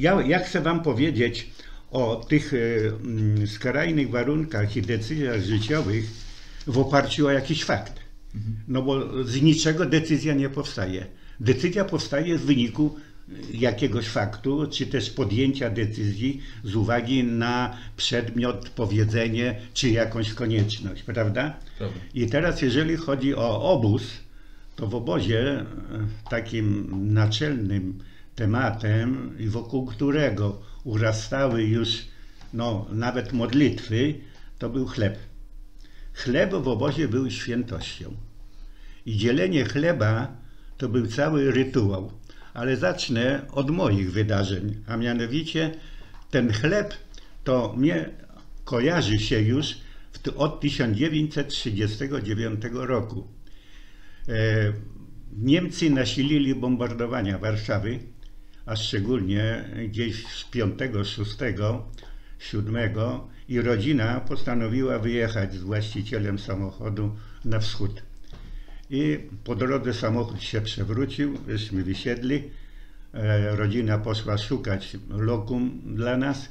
Ja chcę wam powiedzieć o tych skrajnych warunkach i decyzjach życiowych w oparciu o jakiś fakt. No bo z niczego decyzja nie powstaje. Decyzja powstaje w wyniku jakiegoś faktu, czy też podjęcia decyzji z uwagi na przedmiot, powiedzenie, czy jakąś konieczność, prawda? I teraz jeżeli chodzi o obóz, to w obozie takim naczelnym tematem, wokół którego urastały już nawet modlitwy, to był chleb. Chleb w obozie był świętością. I dzielenie chleba to był cały rytuał. Ale zacznę od moich wydarzeń, a mianowicie ten chleb to mnie kojarzy się już od 1939 roku. Niemcy nasilili bombardowania Warszawy, a szczególnie gdzieś z 5, 6, 7 i rodzina postanowiła wyjechać z właścicielem samochodu na wschód. I po drodze samochód się przewrócił, żeśmy wysiedli, rodzina poszła szukać lokum dla nas.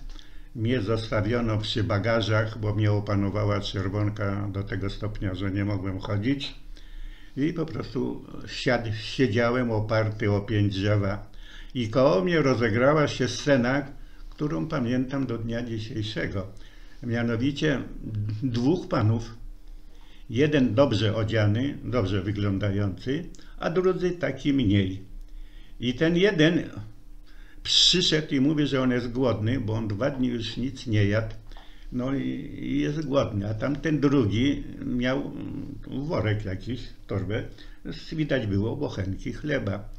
Mnie zostawiono przy bagażach, bo mnie opanowała czerwonka do tego stopnia, że nie mogłem chodzić. I po prostu siedziałem oparty o pięć drzewa. I koło mnie rozegrała się scena, którą pamiętam do dnia dzisiejszego. Mianowicie dwóch panów. Jeden dobrze odziany, dobrze wyglądający, a drugi taki mniej. I ten jeden przyszedł i mówi, że on jest głodny, bo on 2 dni już nic nie jadł. No i jest głodny. A tamten drugi miał worek jakiś, torbę. Widać było bochenki chleba.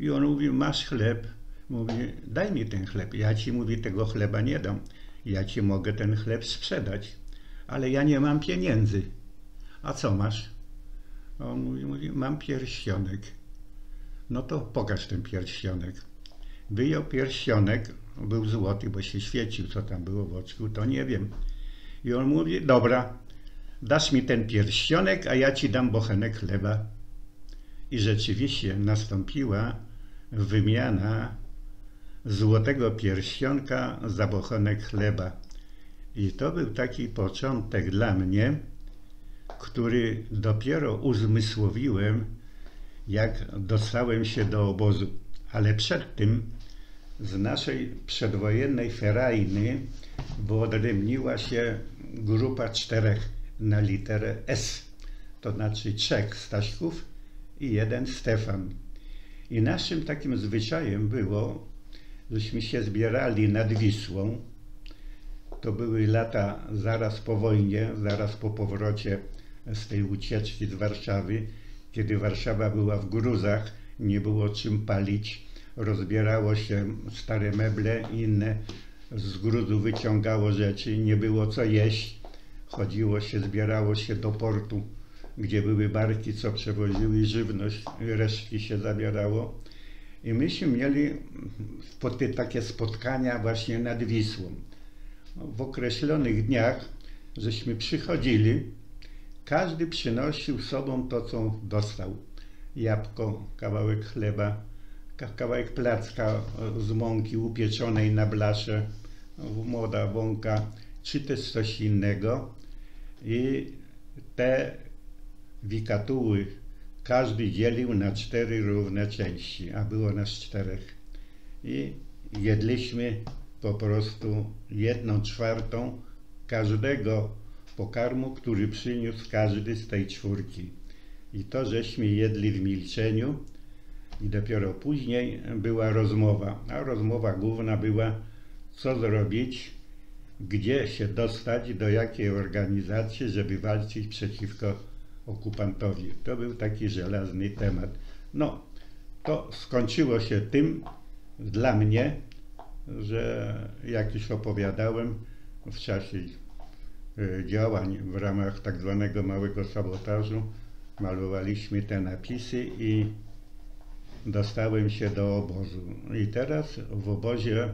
I on mówi, masz chleb. Mówi, daj mi ten chleb. Ja ci, mówi, tego chleba nie dam. Ja ci mogę ten chleb sprzedać, ale ja nie mam pieniędzy. A co masz? On mówi, mam pierścionek. No to pokaż ten pierścionek. Wyjął pierścionek, był złoty, bo się świecił, co tam było w oczku, to nie wiem. I on mówi, dobra, dasz mi ten pierścionek, a ja ci dam bochenek chleba. I rzeczywiście nastąpiła wymiana złotego pierścionka za bochenek chleba. I to był taki początek dla mnie, który dopiero uzmysłowiłem, jak dostałem się do obozu. Ale przed tym z naszej przedwojennej ferajny wyodrębniła się grupa 4 na literę S. To znaczy 3 Staśków i 1 Stefan. I naszym takim zwyczajem było, żeśmy się zbierali nad Wisłą. To były lata zaraz po wojnie, zaraz po powrocie z tej ucieczki z Warszawy, kiedy Warszawa była w gruzach, nie było czym palić, rozbierało się stare meble, inne z gruzu wyciągało rzeczy, nie było co jeść, chodziło się, zbierało się do portu, gdzie były barki, co przewoziły żywność, resztki się zabierało. I myśmy mieli takie spotkania właśnie nad Wisłą. W określonych dniach żeśmy przychodzili, każdy przynosił sobą to, co dostał. Jabłko, kawałek chleba, kawałek placka z mąki upieczonej na blasze, młoda wąka, czy też coś innego. I te wikatuły każdy dzielił na 4 równe części, a było nas 4. I jedliśmy po prostu 1/4 każdego pokarmu, który przyniósł każdy z tej 4. I to żeśmy jedli w milczeniu i dopiero później była rozmowa, a rozmowa główna była, co zrobić, gdzie się dostać, do jakiej organizacji, żeby walczyć przeciwko okupantowi. To był taki żelazny temat. No, to skończyło się tym dla mnie, że jak już opowiadałem w czasie działań w ramach tak zwanego małego sabotażu, malowaliśmy te napisy i dostałem się do obozu. I teraz w obozie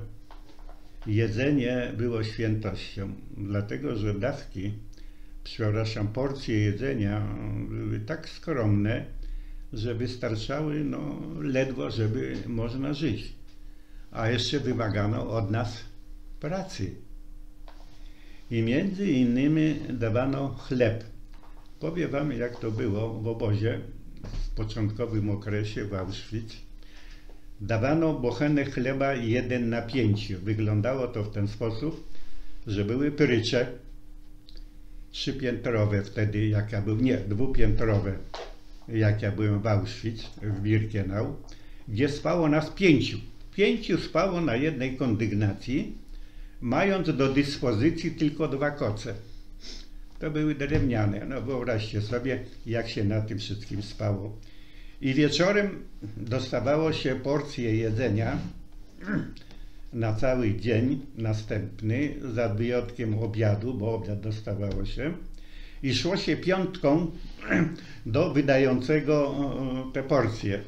jedzenie było świętością, dlatego że porcje jedzenia były tak skromne, że wystarczały ledwo, żeby można żyć. a jeszcze wymagano od nas pracy. I między innymi dawano chleb. Powiem wam, jak to było w obozie w początkowym okresie w Auschwitz. Dawano bochenę chleba 1:5. Wyglądało to w ten sposób, że były prycze 3-piętrowe wtedy, jak ja byłem, nie, 2-piętrowe, jak ja byłem w Auschwitz, w Birkenau, gdzie spało nas 5. 5 spało na jednej kondygnacji, mając do dyspozycji tylko 2 koce. To były drewniane. No wyobraźcie sobie, jak się na tym wszystkim spało. I wieczorem dostawało się porcję jedzenia na cały dzień następny, za wyjątkiem obiadu, bo obiad dostawało się. I szło się piątką do wydającego te porcje.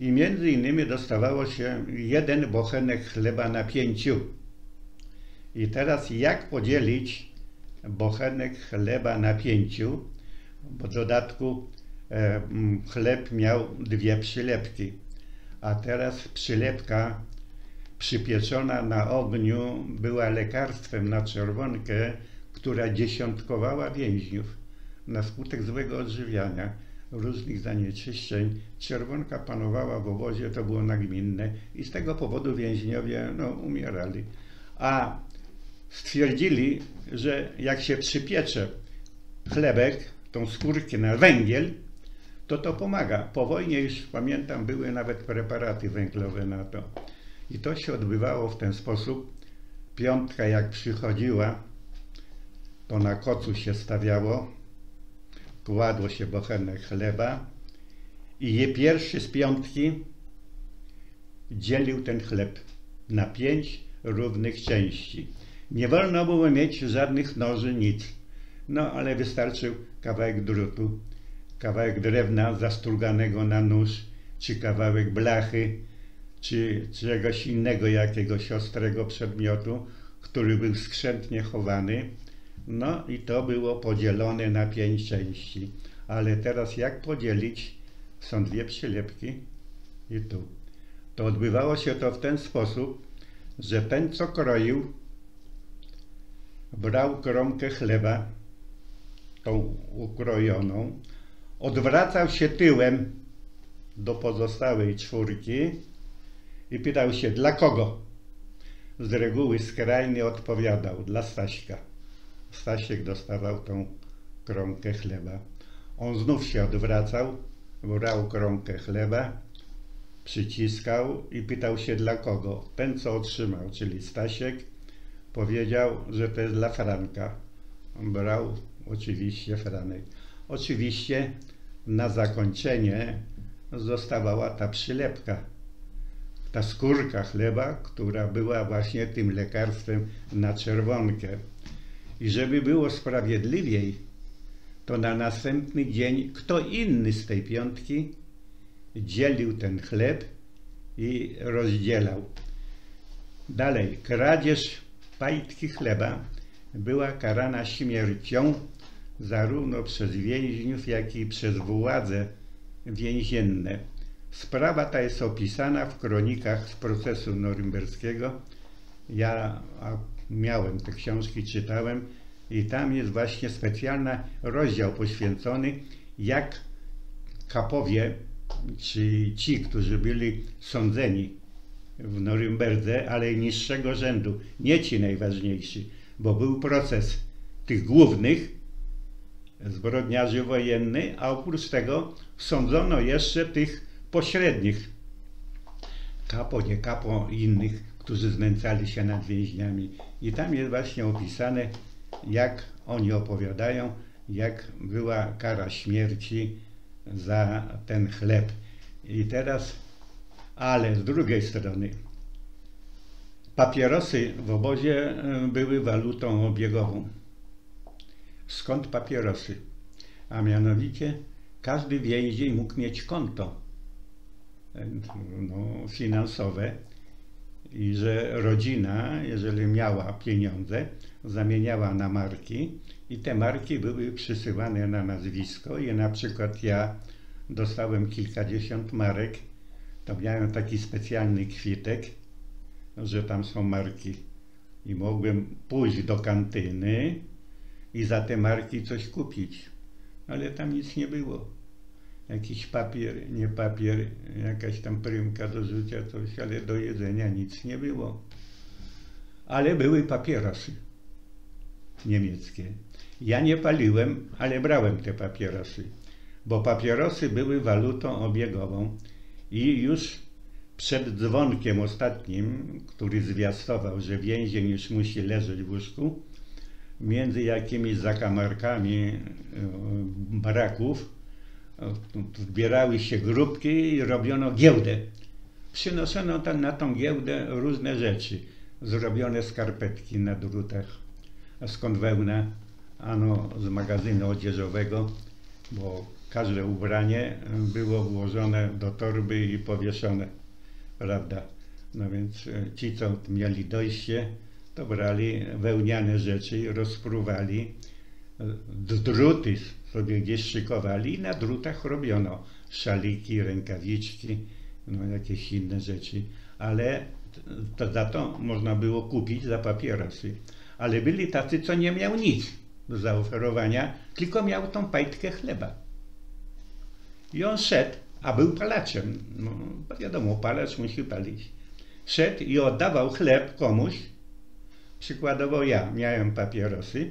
I między innymi dostawało się 1 bochenek chleba na 5. I teraz jak podzielić bochenek chleba na 5, bo w dodatku chleb miał 2 przylepki, a teraz przylepka przypieczona na ogniu była lekarstwem na czerwonkę, która dziesiątkowała więźniów na skutek złego odżywiania, różnych zanieczyszczeń. Czerwonka panowała w obozie, to było nagminne i z tego powodu więźniowie umierali. A stwierdzili, że jak się przypiecze chlebek, tą skórkę na węgiel, to to pomaga. Po wojnie już, pamiętam, były nawet preparaty węglowe na to. I to się odbywało w ten sposób. Piątka jak przychodziła, to na kocu się stawiało, kładło się bochenek chleba i pierwszy z piątki dzielił ten chleb na 5 równych części. Nie wolno było mieć żadnych noży, nic. No ale wystarczył kawałek drutu, kawałek drewna zastruganego na nóż, czy kawałek blachy, czy czegoś innego, jakiegoś ostrego przedmiotu, który był skrzętnie chowany. No i to było podzielone na 5 części. Ale teraz jak podzielić? Są 2 przylepki i tu. To odbywało się to w ten sposób, że ten, co kroił, brał kromkę chleba, tą ukrojoną, odwracał się tyłem do pozostałej czwórki i pytał się, dla kogo? Z reguły skrajnie odpowiadał, dla Staśka. Stasiek dostawał tą kromkę chleba. On znów się odwracał, brał kromkę chleba, przyciskał i pytał się, dla kogo? Ten, co otrzymał, czyli Stasiek, powiedział, że to jest dla Franka. Brał oczywiście Franek. Oczywiście na zakończenie zostawała ta przylepka, ta skórka chleba, która była właśnie tym lekarstwem na czerwonkę. I żeby było sprawiedliwiej, to na następny dzień kto inny z tej piątki dzielił ten chleb i rozdzielał. Dalej, kradzież pajtki chleba była karana śmiercią zarówno przez więźniów, jak i przez władze więzienne. Sprawa ta jest opisana w kronikach z procesu norymberskiego. Ja miałem te książki, czytałem i tam jest właśnie specjalny rozdział poświęcony, jak kapowie, czy ci, którzy byli sądzeni w Norymberdze, ale niższego rzędu, nie ci najważniejsi, bo był proces tych głównych zbrodniarzy wojennych, a oprócz tego sądzono jeszcze tych pośrednich, kapo, nie kapo, innych, którzy znęcali się nad więźniami. I tam jest właśnie opisane, jak oni opowiadają, jak była kara śmierci za ten chleb. I teraz, ale z drugiej strony, papierosy w obozie były walutą obiegową. Skąd papierosy? A mianowicie każdy więzień mógł mieć konto finansowe i że rodzina, jeżeli miała pieniądze, zamieniała na marki i te marki były przysyłane na nazwisko i na przykład ja dostałem kilkadziesiąt marek, to miałem taki specjalny kwitek że tam są marki i mogłem pójść do kantyny i za te marki coś kupić, ale tam nic nie było. Jakiś papier, nie papier, jakaś tam prymka do rzucia, coś, ale do jedzenia nic nie było. Ale były papierosy niemieckie. Ja nie paliłem, ale brałem te papierosy, bo papierosy były walutą obiegową i już przed dzwonkiem ostatnim, który zwiastował, że więzień już musi leżeć w łóżku, między jakimiś zakamarkami baraków zbierały się grupki i robiono giełdę. Przynoszono tam na tą giełdę różne rzeczy. Zrobione skarpetki na drutach. A skąd wełna? Ano z magazynu odzieżowego, bo każde ubranie było włożone do torby i powieszone, prawda? No więc ci, co mieli dojście, to brali wełniane rzeczy, rozpruwali, druty sobie gdzieś szykowali i na drutach robiono szaliki, rękawiczki, no jakieś inne rzeczy, ale to, za to można było kupić za papierosy. Ale byli tacy, co nie miał nic do zaoferowania, tylko miał tą pajtkę chleba. I on szedł, a był palaczem, no wiadomo, palacz musi palić. Szedł i oddawał chleb komuś, przykładowo ja miałem papierosy,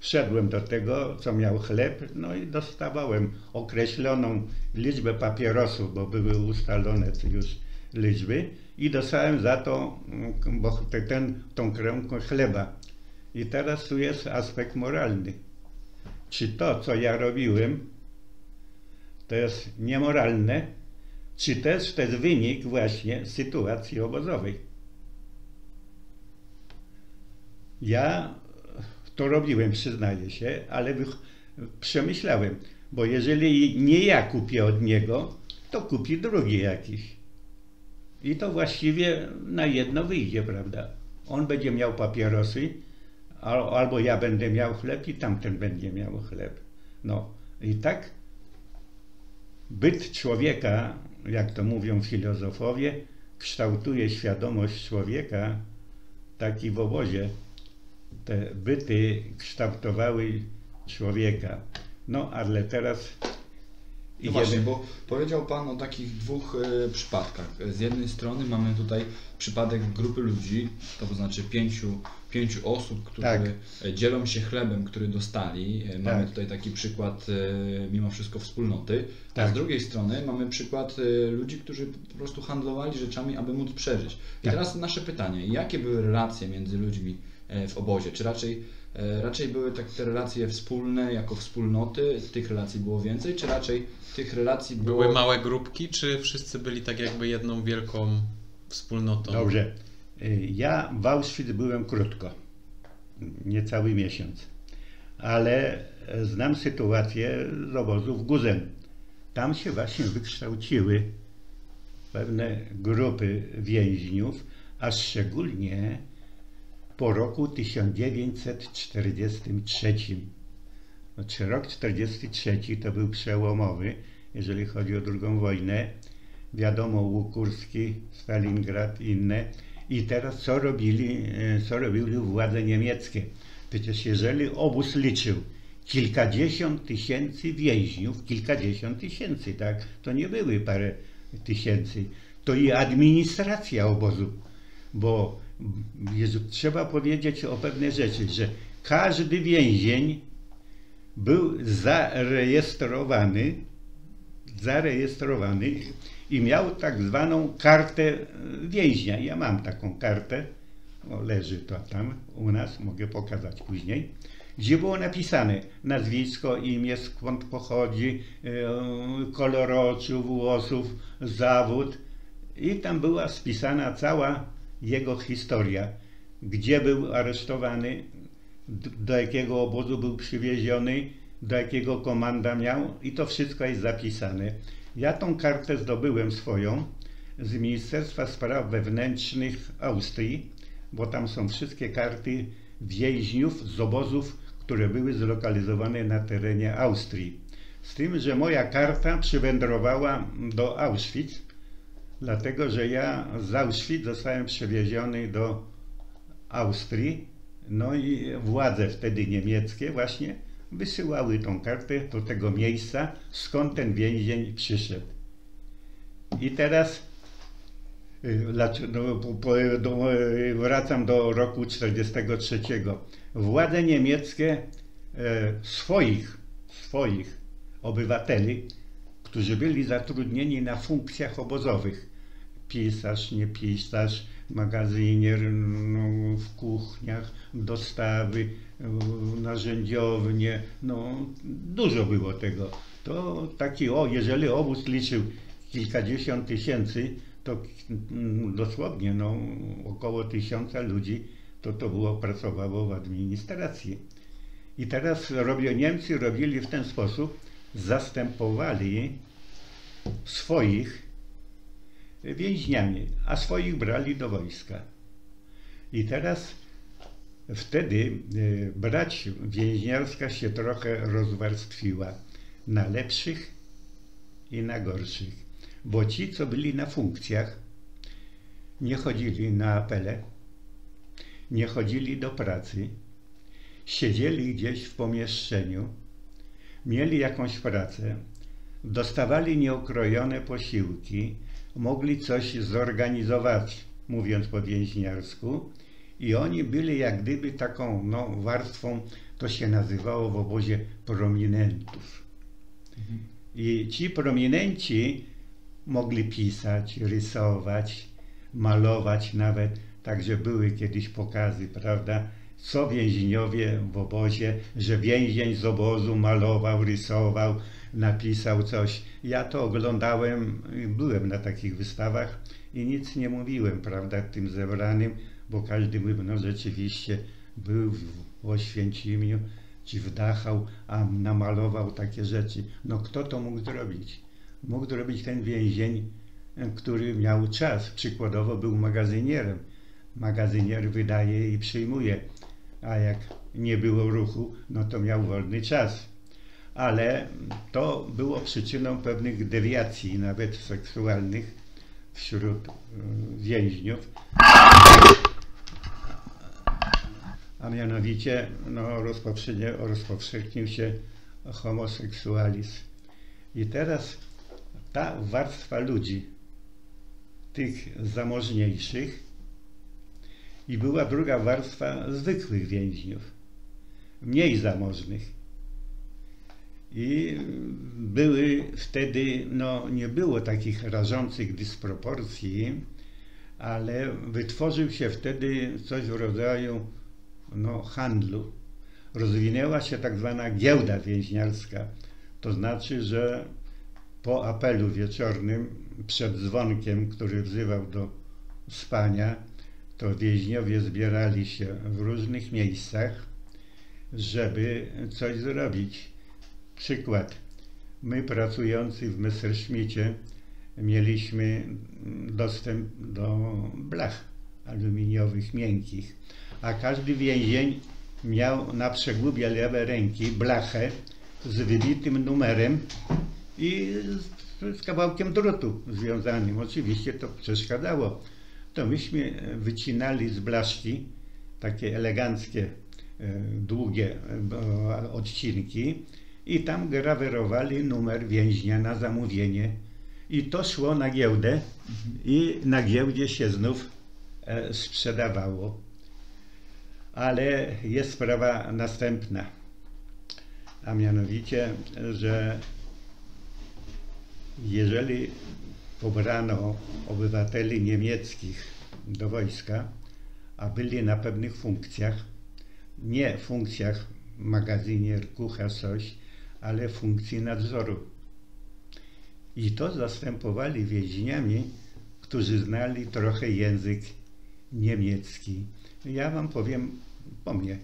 szedłem do tego, co miał chleb, no i dostawałem określoną liczbę papierosów, bo były ustalone już liczby i dostałem za to tą kromkę chleba. I teraz tu jest aspekt moralny. Czy to, co ja robiłem, to jest niemoralne, czy też to jest wynik właśnie sytuacji obozowej? Ja to robiłem, przyznaję się, ale przemyślałem, bo jeżeli nie ja kupię od niego, to kupi drugi jakiś. I to właściwie na jedno wyjdzie, prawda? On będzie miał papierosy, albo ja będę miał chleb i tamten będzie miał chleb. No i tak byt człowieka, jak to mówią filozofowie, kształtuje świadomość człowieka, tak i w obozie te byty kształtowały człowieka. No ale teraz idziemy. No właśnie, bo powiedział Pan o takich dwóch przypadkach. Z jednej strony mamy tutaj przypadek grupy ludzi, to znaczy pięciu osób, które tak dzielą się chlebem, który dostali. Mamy tutaj taki przykład mimo wszystko wspólnoty. Tak. A z drugiej strony mamy przykład ludzi, którzy po prostu handlowali rzeczami, aby móc przeżyć. I teraz nasze pytanie, jakie były relacje między ludźmi w obozie? Czy raczej były tak te relacje wspólne, jako wspólnoty, tych relacji było więcej, czy raczej tych relacji było... Były małe grupki, czy wszyscy byli tak jakby jedną wielką wspólnotą? Dobrze. Ja w Auschwitz byłem krótko, niecały miesiąc, ale znam sytuację z obozów Gusen. Tam się właśnie wykształciły pewne grupy więźniów, a szczególnie po roku 1943. Znaczy rok 1943 to był przełomowy, jeżeli chodzi o II wojnę. Wiadomo, Łukurski, Stalingrad i inne. I teraz co robiły władze niemieckie? Przecież jeżeli obóz liczył kilkadziesiąt tysięcy więźniów, kilkadziesiąt tysięcy, tak? To nie były parę tysięcy. To i administracja obozu, bo trzeba powiedzieć o pewnej rzeczy, że każdy więzień był zarejestrowany i miał tak zwaną kartę więźnia. Ja mam taką kartę, o, leży to tam u nas, mogę pokazać później, gdzie było napisane nazwisko, imię, skąd pochodzi, kolor oczu, włosów, zawód i tam była spisana cała jego historia, gdzie był aresztowany, do jakiego obozu był przywieziony, do jakiego komanda miał i to wszystko jest zapisane. Ja tą kartę zdobyłem swoją z Ministerstwa Spraw Wewnętrznych Austrii, bo tam są wszystkie karty więźniów z obozów, które były zlokalizowane na terenie Austrii. Z tym, że moja karta przywędrowała do Auschwitz, dlatego że ja z Auschwitz zostałem przewieziony do Austrii, no i władze wtedy niemieckie właśnie wysyłały tą kartę do tego miejsca, skąd ten więzień przyszedł. I teraz wracam do roku 1943. Władze niemieckie swoich obywateli, którzy byli zatrudnieni na funkcjach obozowych, pisarz, nie pisarz, magazynier, no, w kuchniach, dostawy, narzędziownie, no dużo było tego. To taki, jeżeli obóz liczył kilkadziesiąt tysięcy, to dosłownie no, około 1000 ludzi to było, pracowało w administracji. I teraz Niemcy robili w ten sposób, zastępowali swoich więźniami, a swoich brali do wojska. I teraz wtedy brać więźniarska się trochę rozwarstwiła na lepszych i na gorszych. Bo ci, co byli na funkcjach, nie chodzili na apele, nie chodzili do pracy, siedzieli gdzieś w pomieszczeniu, mieli jakąś pracę, dostawali nieokrojone posiłki, mogli coś zorganizować, mówiąc po więźniarsku, i oni byli jak gdyby taką no, warstwą, to się nazywało w obozie prominentów. I ci prominenci mogli pisać, rysować, malować nawet, także były kiedyś pokazy, prawda, co więźniowie w obozie, że więzień z obozu malował, rysował, napisał coś. Ja to oglądałem, byłem na takich wystawach i nic nie mówiłem, prawda, tym zebranym, bo każdy mówił, no rzeczywiście był w Oświęcimiu, czy w Dachau, a namalował takie rzeczy. No kto to mógł zrobić? Mógł zrobić ten więzień, który miał czas. Przykładowo był magazynierem. Magazynier wydaje i przyjmuje, a jak nie było ruchu, no to miał wolny czas. Ale to było przyczyną pewnych dewiacji, nawet seksualnych, wśród więźniów. A mianowicie no, rozpowszechnił się homoseksualizm. I teraz ta warstwa ludzi, tych zamożniejszych, i była druga warstwa zwykłych więźniów, mniej zamożnych. I były wtedy, no nie było takich rażących dysproporcji, ale wytworzył się wtedy coś w rodzaju no, handlu. Rozwinęła się tak zwana giełda więźniarska, to znaczy, że po apelu wieczornym, przed dzwonkiem, który wzywał do spania, to więźniowie zbierali się w różnych miejscach, żeby coś zrobić. Przykład. My pracujący w Messerschmittie mieliśmy dostęp do blach aluminiowych, miękkich, a każdy więzień miał na przegubie lewej ręki blachę z wybitym numerem i z kawałkiem drutu związanym. Oczywiście to przeszkadzało. To myśmy wycinali z blaszki takie eleganckie, długie odcinki i tam grawerowali numer więźnia na zamówienie. I to szło na giełdę i na giełdzie się znów sprzedawało. Ale jest sprawa następna, a mianowicie, że jeżeli pobrano obywateli niemieckich do wojska, a byli na pewnych funkcjach, nie funkcjach magazynier, kucharz, coś, ale funkcji nadzoru. I to zastępowali więźniami, którzy znali trochę język niemiecki. Ja wam powiem po mnie.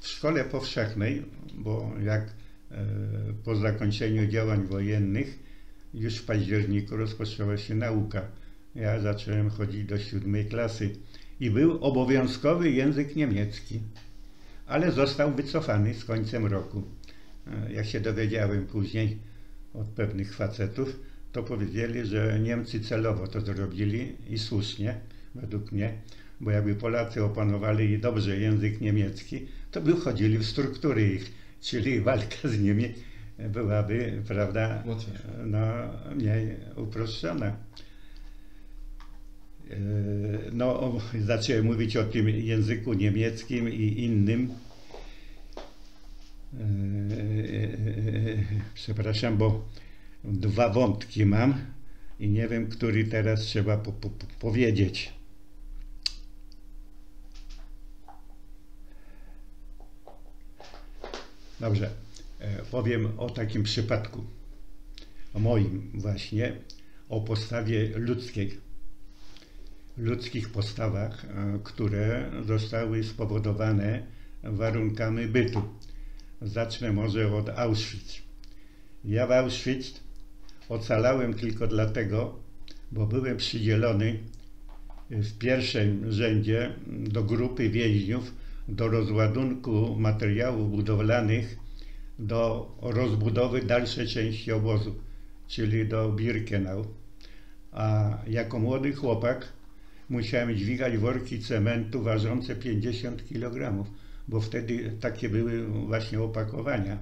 W szkole powszechnej, bo jak po zakończeniu działań wojennych, już w październiku rozpoczęła się nauka. Ja zacząłem chodzić do 7 klasy i był obowiązkowy język niemiecki, ale został wycofany z końcem roku. Jak się dowiedziałem później od pewnych facetów, to powiedzieli, że Niemcy celowo to zrobili i słusznie, według mnie, bo jakby Polacy opanowali dobrze język niemiecki, to by wchodzili w struktury ich, czyli walka z nimi byłaby, prawda, no, mniej uproszczona. No, zacząłem mówić o tym języku niemieckim i innym. Przepraszam, bo dwa wątki mam i nie wiem, który teraz trzeba powiedzieć. Dobrze, powiem o takim przypadku, o moim właśnie, o postawie ludzkiej, ludzkich postawach, które zostały spowodowane warunkami bytu. Zacznę może od Auschwitz. Ja w Auschwitz ocalałem tylko dlatego, bo byłem przydzielony w pierwszym rzędzie do grupy więźniów do rozładunku materiałów budowlanych do rozbudowy dalszej części obozu, czyli do Birkenau. A jako młody chłopak musiałem dźwigać worki cementu ważące 50 kg, bo wtedy takie były właśnie opakowania.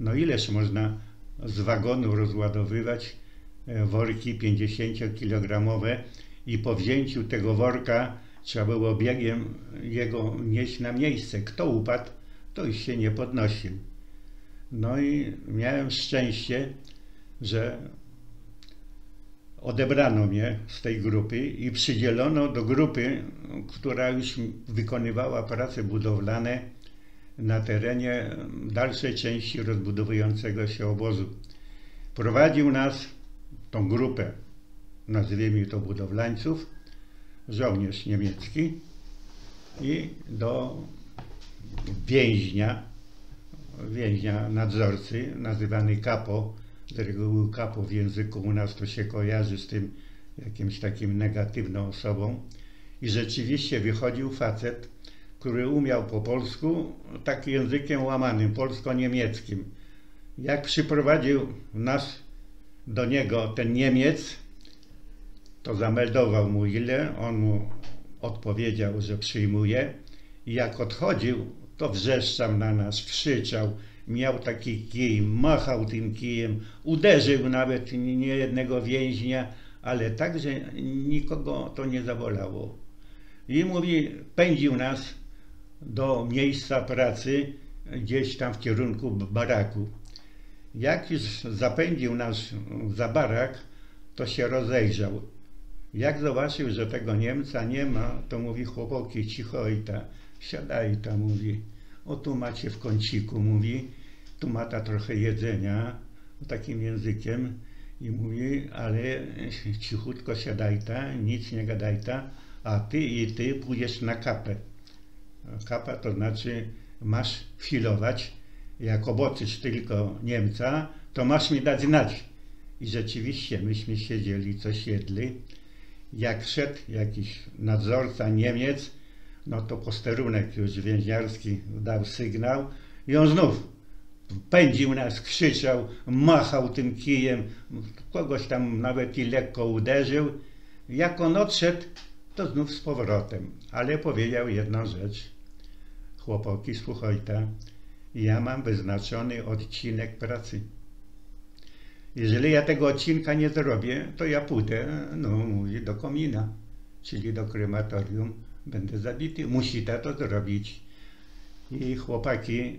No ileż można z wagonu rozładowywać worki 50-kilogramowe i po wzięciu tego worka trzeba było biegiem jego nieść na miejsce. Kto upadł, to już się nie podnosił. No i miałem szczęście, że odebrano mnie z tej grupy i przydzielono do grupy, która już wykonywała prace budowlane na terenie dalszej części rozbudowującego się obozu. Prowadził nas, tą grupę, nazwijmy to budowlańców, żołnierz niemiecki i do więźnia nadzorcy, nazywany kapo. Z reguły kapo w języku u nas to się kojarzy z tym jakimś takim negatywną osobą. I rzeczywiście wychodził facet, który umiał po polsku, tak językiem łamanym, polsko-niemieckim. Jak przyprowadził nas do niego ten Niemiec, to zameldował mu ile, on mu odpowiedział, że przyjmuje. I jak odchodził, to wrzeszczał na nas, krzyczał. Miał taki kij, machał tym kijem, uderzył nawet nie jednego więźnia, ale także nikogo to nie zabolało. I mówi, pędził nas do miejsca pracy, gdzieś tam w kierunku baraku. Jak już zapędził nas za barak, to się rozejrzał. Jak zobaczył, że tego Niemca nie ma, to mówi, chłopaki, cicho i ta, siadaj ta, mówi. O, tu macie w kąciku, mówi, tu ma ta trochę jedzenia, takim językiem, i mówi, ale cichutko siadajta, nic nie gadajta, a ty i ty pójdziesz na kapę. Kapa to znaczy masz chwilować, jak oboczysz tylko Niemca, to masz mi dać znać. I rzeczywiście myśmy siedzieli, coś jedli. Jak szedł jakiś nadzorca Niemiec, no to posterunek już więźniarski dał sygnał i on znów pędził nas, krzyczał, machał tym kijem, kogoś tam nawet i lekko uderzył. Jak on odszedł, to znów z powrotem, ale powiedział jedną rzecz. Chłopaki, słuchajcie, ja mam wyznaczony odcinek pracy. Jeżeli ja tego odcinka nie zrobię, to ja pójdę, no mówi, do komina, czyli do krematorium. Będę zabity, musi to zrobić. I chłopaki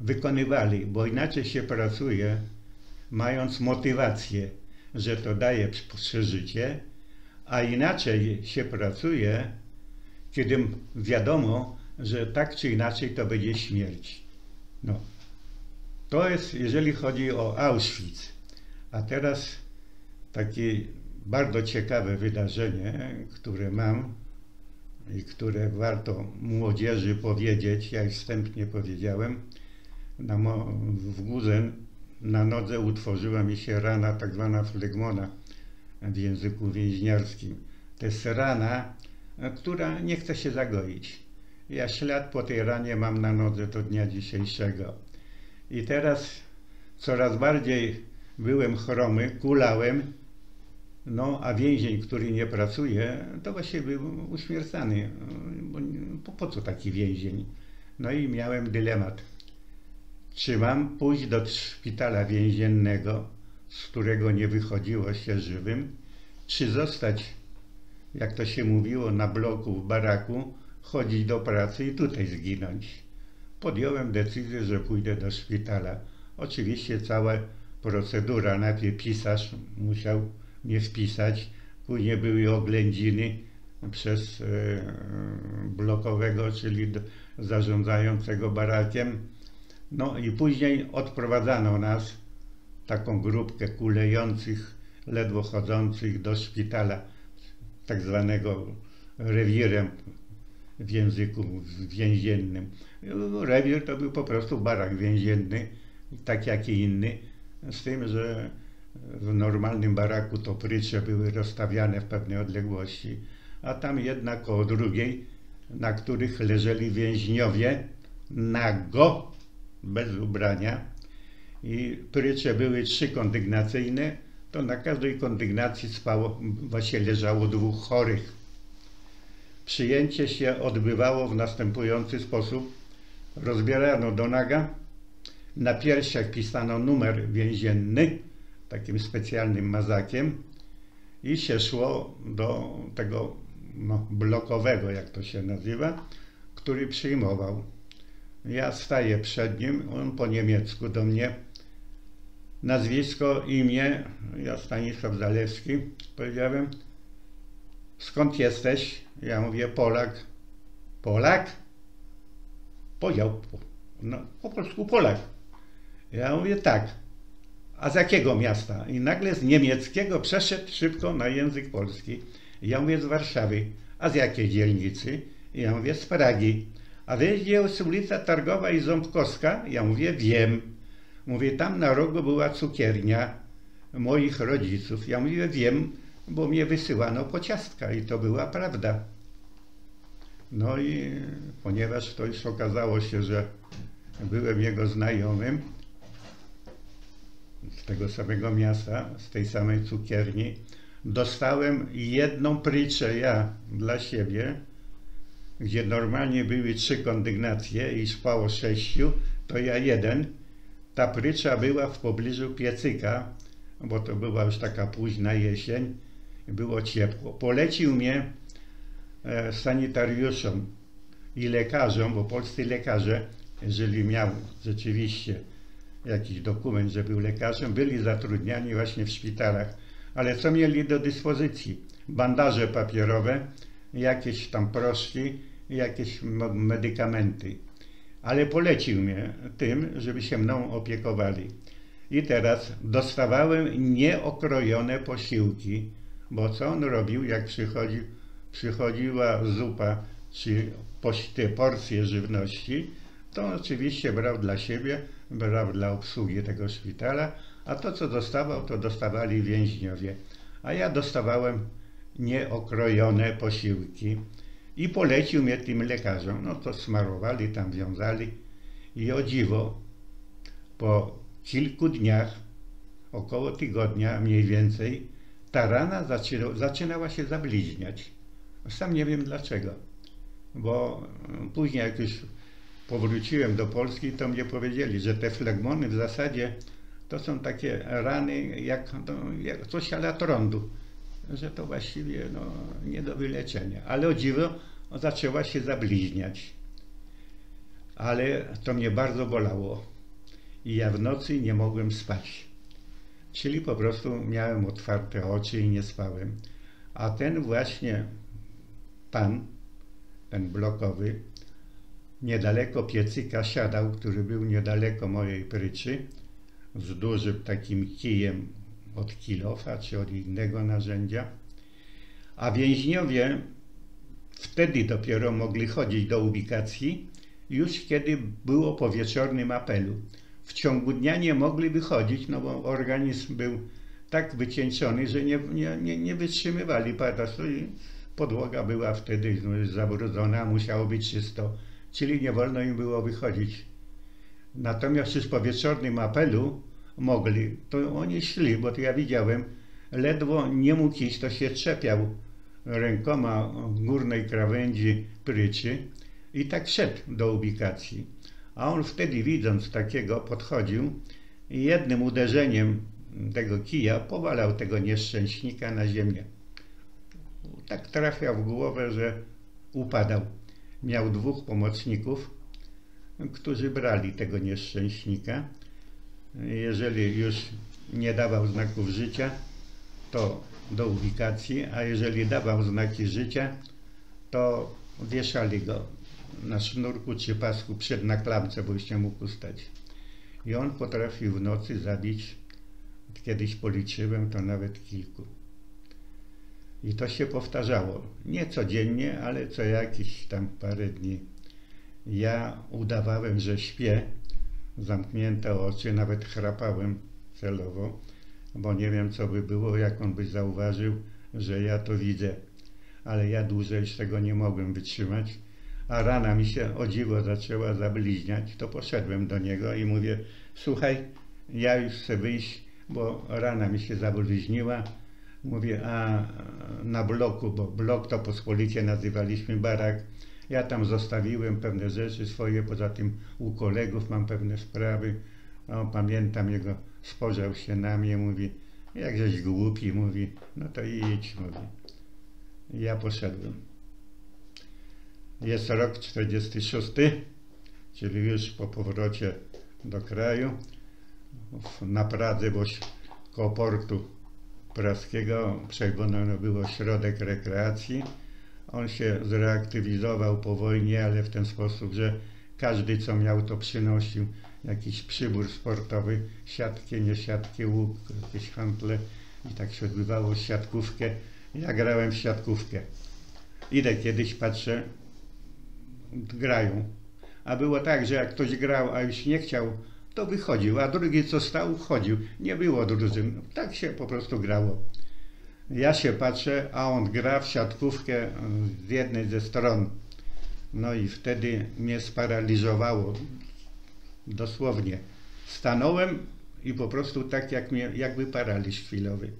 wykonywali, bo inaczej się pracuje, mając motywację, że to daje przeżycie, a inaczej się pracuje, kiedy wiadomo, że tak czy inaczej to będzie śmierć. No. To jest, jeżeli chodzi o Auschwitz. A teraz takie bardzo ciekawe wydarzenie, które mam, i które warto młodzieży powiedzieć, ja już wstępnie powiedziałem. W Gusen na nodze utworzyła mi się rana, tak zwana flegmona w języku więźniarskim. To jest rana, która nie chce się zagoić. Ja ślad po tej ranie mam na nodze do dnia dzisiejszego. I teraz coraz bardziej byłem chromy, kulałem, no a więzień, który nie pracuje, to właśnie był uśmiercany. Po co taki więzień? No i miałem dylemat. Czy mam pójść do szpitala więziennego, z którego nie wychodziło się żywym, czy zostać, jak to się mówiło, na bloku, w baraku, chodzić do pracy i tutaj zginąć. Podjąłem decyzję, że pójdę do szpitala. Oczywiście cała procedura, najpierw pisarz musiał mnie wpisać, później były oględziny przez blokowego, czyli zarządzającego barakiem. No i później odprowadzano nas, taką grupkę kulejących, ledwo chodzących, do szpitala, tak zwanego rewirem w języku więziennym. Rewir to był po prostu barak więzienny, tak jak i inny, z tym, że w normalnym baraku to prycze były rozstawiane w pewnej odległości, a tam jedna koło drugiej, na których leżeli więźniowie nago, bez ubrania, i prycze były 3 kondygnacyjne, to na każdej kondygnacji spało, właśnie leżało 2 chorych. Przyjęcie się odbywało w następujący sposób. Rozbierano do naga, na piersiach pisano numer więzienny, takim specjalnym mazakiem, i się szło do tego blokowego, jak to się nazywa, który przyjmował. Ja staję przed nim, on po niemiecku do mnie. Nazwisko, imię, ja Stanisław Zalewski, powiedziałem. Skąd jesteś? Ja mówię Polak. Polak? Powiedział, no, po polsku Polak. Ja mówię tak. A z jakiego miasta? I nagle z niemieckiego przeszedł szybko na język polski. Ja mówię z Warszawy. A z jakiej dzielnicy? I ja mówię z Pragi. A wiesz, gdzie jest ulica Targowa i Ząbkowska? Ja mówię, wiem. Mówię, tam na rogu była cukiernia moich rodziców. Ja mówię, wiem, bo mnie wysyłano po ciastka i to była prawda. No i ponieważ to już okazało się, że byłem jego znajomym z tego samego miasta, z tej samej cukierni, dostałem jedną pryczę ja dla siebie, gdzie normalnie były 3 kondygnacje i spało 6, to ja jeden. Ta prycza była w pobliżu piecyka, bo to była już taka późna jesień, było ciepło. Polecił mnie sanitariuszom i lekarzom, bo polscy lekarze, jeżeli miał rzeczywiście jakiś dokument, że był lekarzem, byli zatrudniani właśnie w szpitalach. Ale co mieli do dyspozycji? Bandaże papierowe, jakieś tam proszki, jakieś medykamenty. Ale polecił mnie tym, żeby się mną opiekowali. I teraz dostawałem nieokrojone posiłki, bo co on robił, jak przychodziła zupa czy te porcje żywności, to on oczywiście brał dla siebie, brał dla obsługi tego szpitala, a to co dostawał, to dostawali więźniowie. A ja dostawałem nieokrojone posiłki i polecił mnie tym lekarzom. No to smarowali, tam wiązali i o dziwo po kilku dniach, około tygodnia mniej więcej, ta rana zaczynała się zabliźniać. Sam nie wiem dlaczego, bo później jak już powróciłem do Polski, to mnie powiedzieli, że te flegmony w zasadzie to są takie rany jak coś ala trądu, że to właściwie nie do wyleczenia, ale o dziwo zaczęła się zabliźniać. Ale to mnie bardzo bolało i ja w nocy nie mogłem spać, czyli po prostu miałem otwarte oczy i nie spałem. A ten właśnie pan, ten blokowy, niedaleko piecyka siadał, który był niedaleko mojej pryczy, z dużym takim kijem od kilofa czy od innego narzędzia, a więźniowie wtedy dopiero mogli chodzić do ubikacji, już kiedy było po wieczornym apelu. W ciągu dnia nie mogli wychodzić, no bo organizm był tak wycieńczony, że nie wytrzymywali padasu i podłoga była wtedy zabrudzona, musiało być czysto, czyli nie wolno im było wychodzić. Natomiast już po wieczornym apelu mogli, to oni szli, bo to ja widziałem, ledwo nie mógł iść, to się trzepiał rękoma w górnej krawędzi pryczy i tak szedł do ubikacji. A on wtedy, widząc takiego, podchodził i jednym uderzeniem tego kija powalał tego nieszczęśnika na ziemię. Tak trafiał w głowę, że upadał. Miał dwóch pomocników, którzy brali tego nieszczęśnika. Jeżeli już nie dawał znaków życia, to do ubikacji, a jeżeli dawał znaki życia, to wieszali go na sznurku czy pasku przed na klamce, bo już nie mógł ustać. I on potrafił w nocy zabić, kiedyś policzyłem, to nawet kilku. I to się powtarzało. Nie codziennie, ale co jakieś tam parę dni. Ja udawałem, że śpię, zamknięte oczy, nawet chrapałem celowo, bo nie wiem, co by było, jak on by zauważył, że ja to widzę. Ale ja dłużej z tego nie mogłem wytrzymać, a rana mi się o dziwo zaczęła zabliźniać, to poszedłem do niego i mówię, słuchaj, ja już chcę wyjść, bo rana mi się zabliźniła. Mówię, a na bloku, bo blok to pospolicie nazywaliśmy barak, ja tam zostawiłem pewne rzeczy swoje, poza tym u kolegów mam pewne sprawy. No, pamiętam jego, spojrzał się na mnie, mówi, jakżeś głupi, mówi, no to idź, mówi. Ja poszedłem. Jest rok 46, czyli już po powrocie do kraju, na Pradze, bo koło portu praskiego przejmowano był ośrodek rekreacji. On się zreaktywizował po wojnie, ale w ten sposób, że każdy co miał, to przynosił jakiś przybór sportowy, siatki, nie siatki, łuk, jakieś hantle i tak się odbywało, siatkówkę. Ja grałem w siatkówkę. Idę kiedyś, patrzę, grają. A było tak, że jak ktoś grał, a już nie chciał, to wychodził, a drugi co stał, chodził. Nie było drużyn, tak się po prostu grało. Ja się patrzę, a on gra w siatkówkę z jednej ze stron. No i wtedy mnie sparaliżowało, dosłownie. Stanąłem i po prostu tak jak mnie, jakby paraliż chwilowy.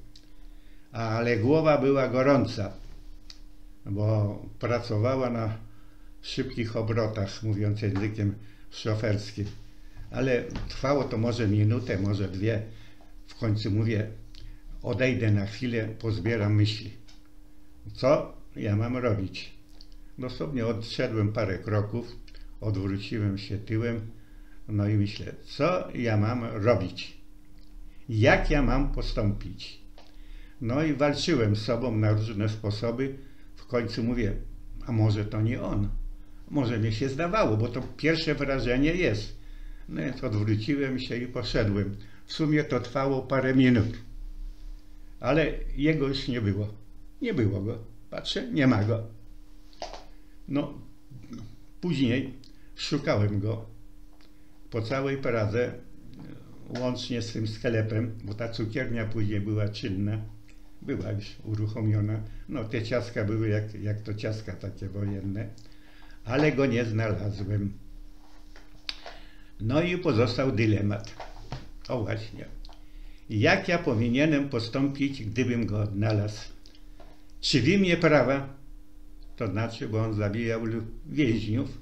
Ale głowa była gorąca, bo pracowała na szybkich obrotach, mówiąc językiem szoferskim. Ale trwało to może minutę, może dwie. W końcu mówię, odejdę na chwilę, pozbieram myśli. Co ja mam robić? Dosłownie odszedłem parę kroków, odwróciłem się tyłem, no i myślę, co ja mam robić? Jak ja mam postąpić? No i walczyłem z sobą na różne sposoby. W końcu mówię, a może to nie on? Może mi się zdawało, bo to pierwsze wrażenie jest. No więc odwróciłem się i poszedłem. W sumie to trwało parę minut. Ale jego już nie było. Nie było go. Patrzę, nie ma go. No, później szukałem go po całej Pradze, łącznie z tym sklepem, bo ta cukiernia później była czynna, była już uruchomiona. No, te ciastka były jak to ciastka takie wojenne, ale go nie znalazłem. No i pozostał dylemat. O właśnie. Jak ja powinienem postąpić, gdybym go odnalazł? Czy w imię prawa, to znaczy, bo on zabijał więźniów,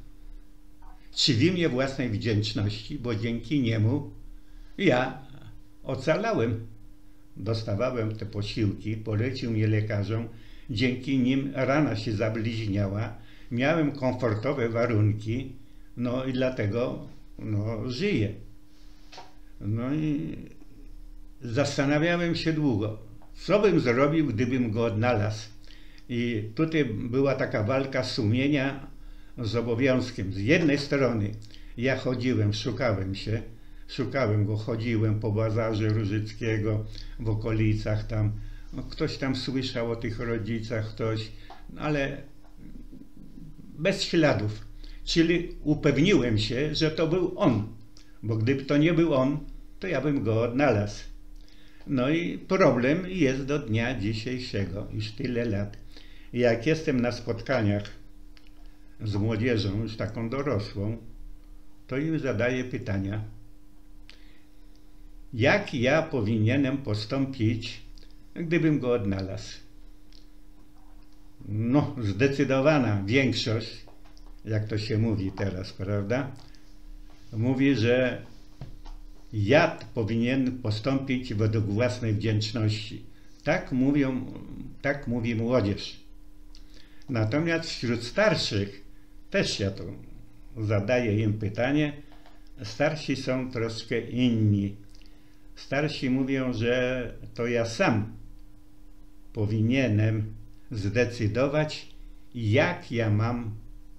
czy w imię własnej wdzięczności, bo dzięki niemu ja ocalałem. Dostawałem te posiłki, polecił mi lekarzom, dzięki nim rana się zabliźniała, miałem komfortowe warunki, no i dlatego no, żyję. No i zastanawiałem się długo, co bym zrobił, gdybym go odnalazł. I tutaj była taka walka sumienia z obowiązkiem. Z jednej strony ja chodziłem, szukałem go, chodziłem po Bazarze Różyckiego, w okolicach tam. No, ktoś tam słyszał o tych rodzicach, ktoś, ale bez śladów. Czyli upewniłem się, że to był on, bo gdyby to nie był on, to ja bym go odnalazł. No i problem jest do dnia dzisiejszego, już tyle lat. Jak jestem na spotkaniach z młodzieżą, już taką dorosłą, to im zadaję pytania. jak ja powinienem postąpić, gdybym go odnalazł. No, zdecydowana większość, jak to się mówi teraz, prawda, mówi, że ja powinien postąpić według własnej wdzięczności. Tak mówi młodzież. Natomiast wśród starszych też ja to zadaję im pytanie. Starsi są troszkę inni. Starsi mówią, że to ja sam powinienem zdecydować, jak ja mam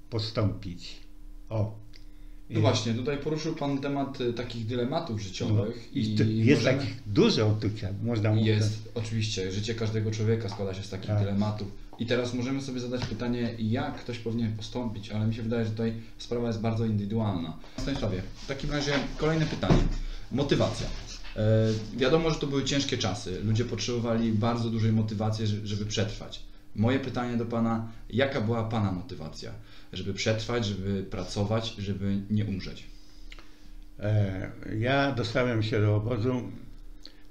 postąpić. O. No właśnie, tutaj poruszył Pan temat takich dylematów życiowych. No, i jest możemy... takich dużo, można mówić. Jest, oczywiście. Życie każdego człowieka składa się z takich dylematów. I teraz możemy sobie zadać pytanie, jak ktoś powinien postąpić, ale mi się wydaje, że tutaj sprawa jest bardzo indywidualna. Stanisławie, w takim razie kolejne pytanie. Motywacja. Wiadomo, że to były ciężkie czasy. Ludzie potrzebowali bardzo dużej motywacji, żeby przetrwać. Moje pytanie do Pana, jaka była Pana motywacja, żeby przetrwać, żeby pracować, żeby nie umrzeć? Ja dostałem się do obozu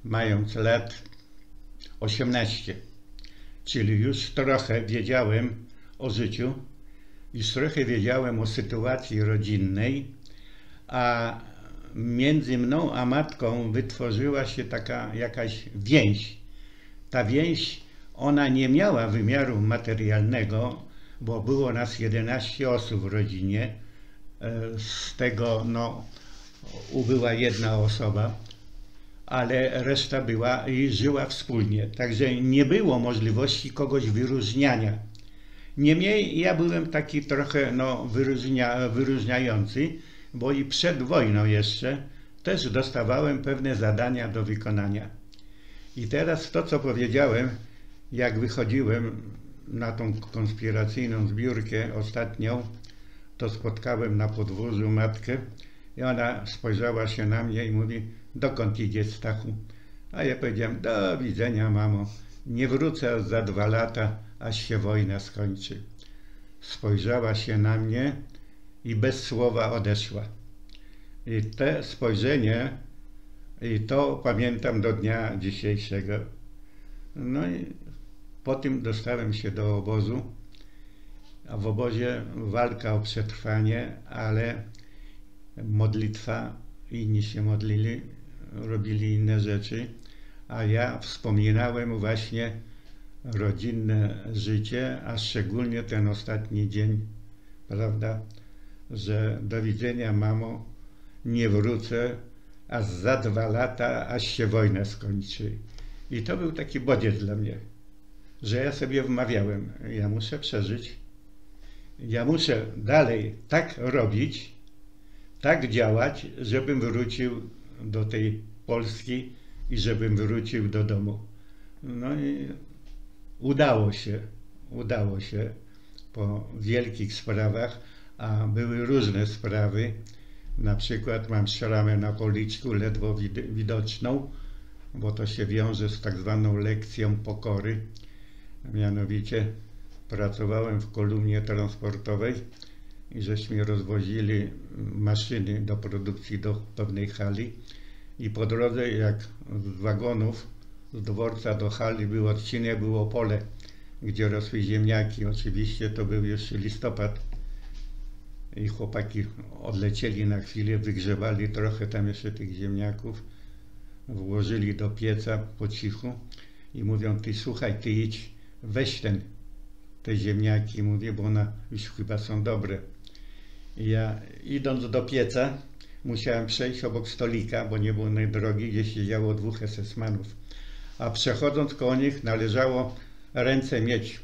mając lat 18, czyli już trochę wiedziałem o życiu, już trochę wiedziałem o sytuacji rodzinnej, a między mną a matką wytworzyła się taka jakaś więź. Ta więź, ona nie miała wymiaru materialnego, bo było nas 11 osób w rodzinie, z tego no, ubyła jedna osoba, ale reszta była i żyła wspólnie. Także nie było możliwości kogoś wyróżniania. Niemniej ja byłem taki trochę no, wyróżniający, bo i przed wojną jeszcze też dostawałem pewne zadania do wykonania. I teraz to, co powiedziałem, jak wychodziłem na tą konspiracyjną zbiórkę ostatnią, to spotkałem na podwórzu matkę i ona spojrzała się na mnie i mówi: dokąd idziesz, Stachu? A ja powiedziałem: do widzenia, mamo, nie wrócę za 2 lata, aż się wojna skończy. Spojrzała się na mnie i bez słowa odeszła. I to spojrzenie, i to pamiętam do dnia dzisiejszego. No i po tym dostałem się do obozu, a w obozie walka o przetrwanie, ale modlitwa, inni się modlili, robili inne rzeczy, a ja wspominałem właśnie rodzinne życie, a szczególnie ten ostatni dzień, prawda, że do widzenia, mamo, nie wrócę, aż za 2 lata, aż się wojna skończy. I to był taki bodziec dla mnie, że ja sobie wmawiałem, ja muszę przeżyć, ja muszę dalej tak robić, tak działać, żebym wrócił do tej Polski i żebym wrócił do domu. No i udało się po wielkich sprawach, a były różne sprawy. Na przykład mam szramę na policzku, ledwo widoczną, bo to się wiąże z tak zwaną lekcją pokory. Mianowicie pracowałem w kolumnie transportowej i żeśmy rozwozili maszyny do produkcji do pewnej hali i po drodze, jak z wagonów z dworca do hali był odcinek, było pole, gdzie rosły ziemniaki. Oczywiście to był jeszcze listopad i chłopaki odlecieli na chwilę, wygrzewali trochę tam jeszcze tych ziemniaków, włożyli do pieca po cichu i mówią: ty słuchaj, ty idź, weź te ziemniaki, mówię, bo one już chyba są dobre. I ja idąc do pieca musiałem przejść obok stolika, bo nie było drogi, gdzie siedziało 2 SS-manów. A przechodząc koło nich należało ręce mieć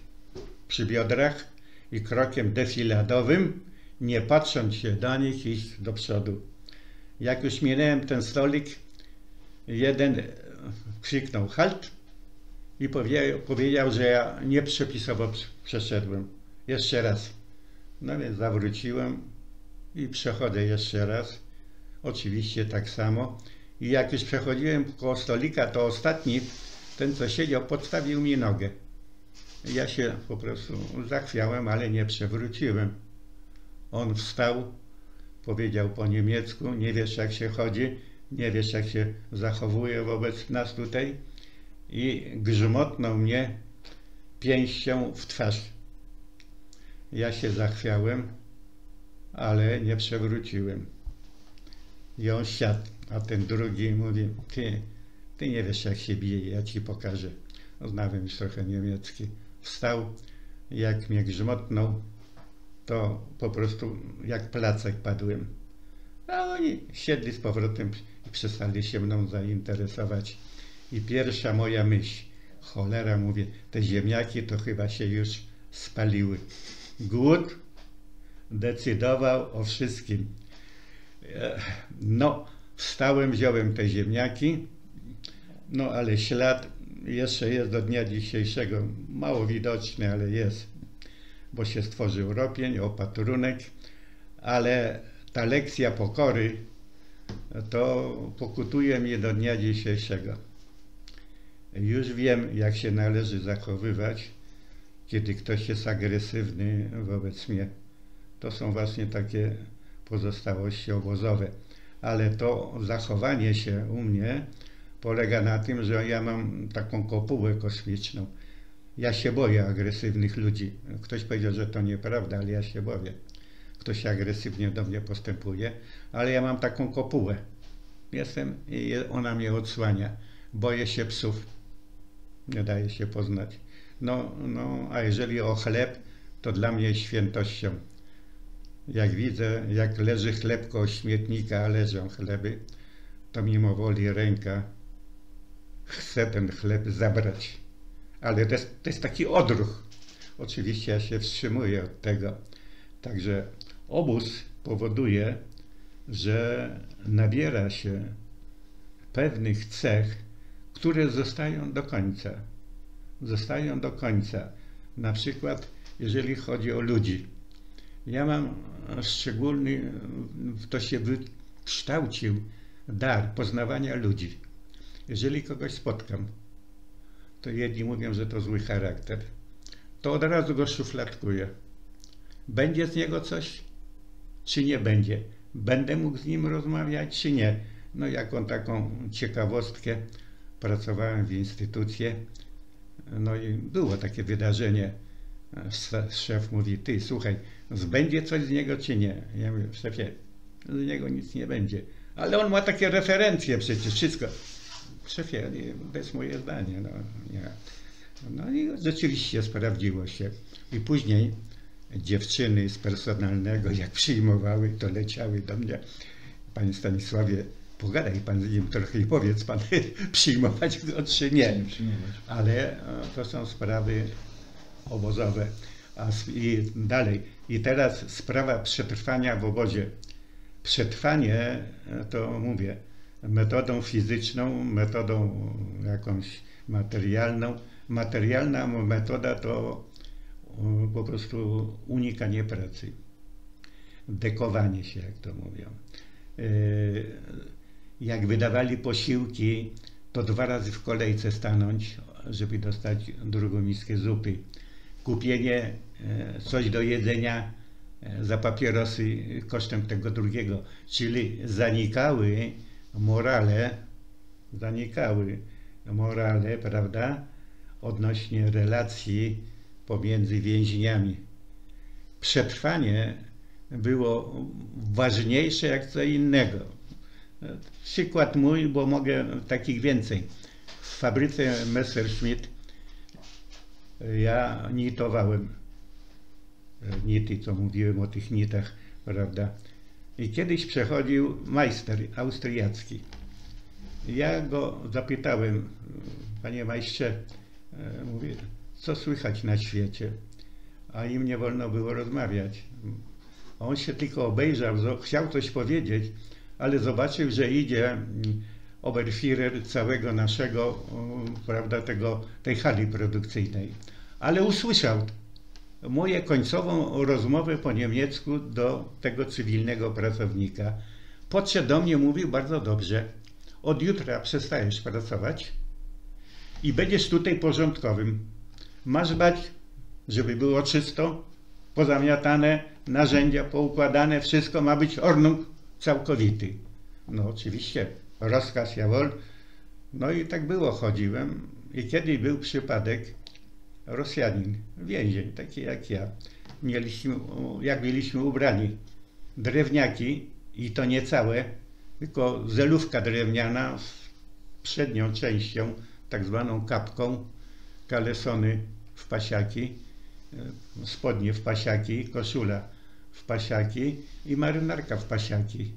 przy biodrach i krokiem defiladowym, nie patrząc się do nich, iść do przodu. Jak już minąłem ten stolik, jeden krzyknął halt i powiedział, że ja nieprzepisowo przeszedłem. Jeszcze raz. No więc zawróciłem i przechodzę jeszcze raz. Oczywiście tak samo. I jak już przechodziłem koło stolika, to ostatni, ten co siedział, podstawił mi nogę. Ja się po prostu zachwiałem, ale nie przewróciłem. On wstał, powiedział po niemiecku: nie wiesz, jak się chodzi, nie wiesz jak się zachowuje wobec nas tutaj, i grzmotnął mnie pięścią w twarz. Ja się zachwiałem, ale nie przewróciłem. I on siadł, a ten drugi mówi, ty nie wiesz jak się bije, ja ci pokażę. Znałem już trochę niemiecki. Wstał, jak mnie grzmotnął, to po prostu jak placek padłem. A oni siedli z powrotem i przestali się mną zainteresować. I pierwsza moja myśl, cholera, mówię, te ziemniaki to chyba się już spaliły. Głód decydował o wszystkim. No, wstałem, wziąłem te ziemniaki, no ale ślad jeszcze jest do dnia dzisiejszego, mało widoczny, ale jest, bo się stworzył ropień, opatrunek, ale ta lekcja pokory to pokutuje mnie do dnia dzisiejszego. Już wiem, jak się należy zachowywać, kiedy ktoś jest agresywny wobec mnie. To są właśnie takie pozostałości obozowe, ale to zachowanie się u mnie polega na tym, że ja mam taką kopułę kosmiczną. Ja się boję agresywnych ludzi. Ktoś powiedział, że to nieprawda, ale ja się boję. Ktoś agresywnie do mnie postępuje, ale ja mam taką kopułę. Jestem i ona mnie odsłania. Boję się psów. Nie daje się poznać. No, a jeżeli o chleb, to dla mnie świętością. Jak widzę, jak leży chleb koło śmietnika, a leżą chleby, to mimo woli ręka chce ten chleb zabrać. Ale to jest taki odruch. Oczywiście ja się wstrzymuję od tego. Także obóz powoduje, że nabiera się pewnych cech, które zostają do końca. Zostają do końca. Na przykład, jeżeli chodzi o ludzi. Ja mam szczególny, to się wykształcił dar poznawania ludzi. Jeżeli kogoś spotkam, to jedni mówią, że to zły charakter, to od razu go szufladkuję. Będzie z niego coś, czy nie będzie? Będę mógł z nim rozmawiać, czy nie? No jaką taką ciekawostkę, pracowałem w instytucie, no i było takie wydarzenie, szef mówi, ty słuchaj, będzie coś z niego, czy nie? Ja mówię, szefie, z niego nic nie będzie. Ale on ma takie referencje przecież, wszystko. Szefie, to jest moje zdanie. No, nie. No i rzeczywiście sprawdziło się. I później dziewczyny z personalnego, jak przyjmowały, to leciały do mnie. Panie Stanisławie, pogadaj pan z nim trochę i powiedz pan, przyjmować go czy nie. Ale to są sprawy obozowe. I dalej. I teraz sprawa przetrwania w obozie. Przetrwanie, to mówię, metodą fizyczną, metodą jakąś materialną. Materialna metoda to po prostu unikanie pracy, dekowanie się, jak to mówią. Jak wydawali posiłki, to 2 razy w kolejce stanąć, żeby dostać drugą miskę zupy. Kupienie coś do jedzenia za papierosy kosztem tego drugiego, czyli zanikały morale, prawda, odnośnie relacji pomiędzy więźniami. Przetrwanie było ważniejsze jak co innego. Przykład mój, bo mogę takich więcej. W fabryce Messerschmitt ja nitowałem. Nity, co mówiłem o tych nitach, prawda? I kiedyś przechodził majster austriacki. Ja go zapytałem, panie majstrze, mówię, co słychać na świecie? A im nie wolno było rozmawiać. On się tylko obejrzał, chciał coś powiedzieć, ale zobaczył, że idzie Oberfirer całego naszego, prawda, tej hali produkcyjnej. Ale usłyszał moją końcową rozmowę po niemiecku do tego cywilnego pracownika. Podszedł do mnie, mówił bardzo dobrze. Od jutra przestajesz pracować i będziesz tutaj porządkowym. Masz dbać, żeby było czysto, pozamiatane, narzędzia poukładane, wszystko ma być ordnung całkowity. No oczywiście. rozkaz Jawor. No i tak było, chodziłem i kiedy był przypadek, Rosjanin, więzień, taki jak ja, byliśmy ubrani, drewniaki i to nie całe, tylko zelówka drewniana z przednią częścią, tak zwaną kapką, kalesony w pasiaki, spodnie w pasiaki, koszula w pasiaki i marynarka w pasiaki.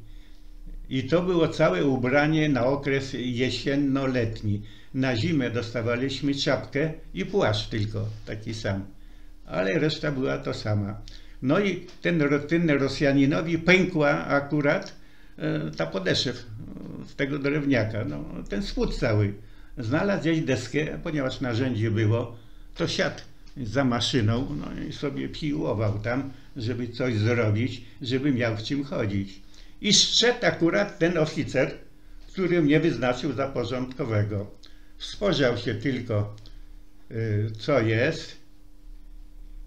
I to było całe ubranie na okres jesienno-letni. Na zimę dostawaliśmy czapkę i płaszcz tylko, taki sam. Ale reszta była to sama. No i ten Rosjaninowi pękła akurat ta podeszew z tego drewniaka. No, ten spód cały. Znalazł gdzieś deskę, ponieważ narzędzie było, to siadł za maszyną no i sobie piłował tam, żeby coś zrobić, żeby miał w czym chodzić. I strzedł akurat ten oficer, który mnie wyznaczył za porządkowego. Spojrzał się tylko, co jest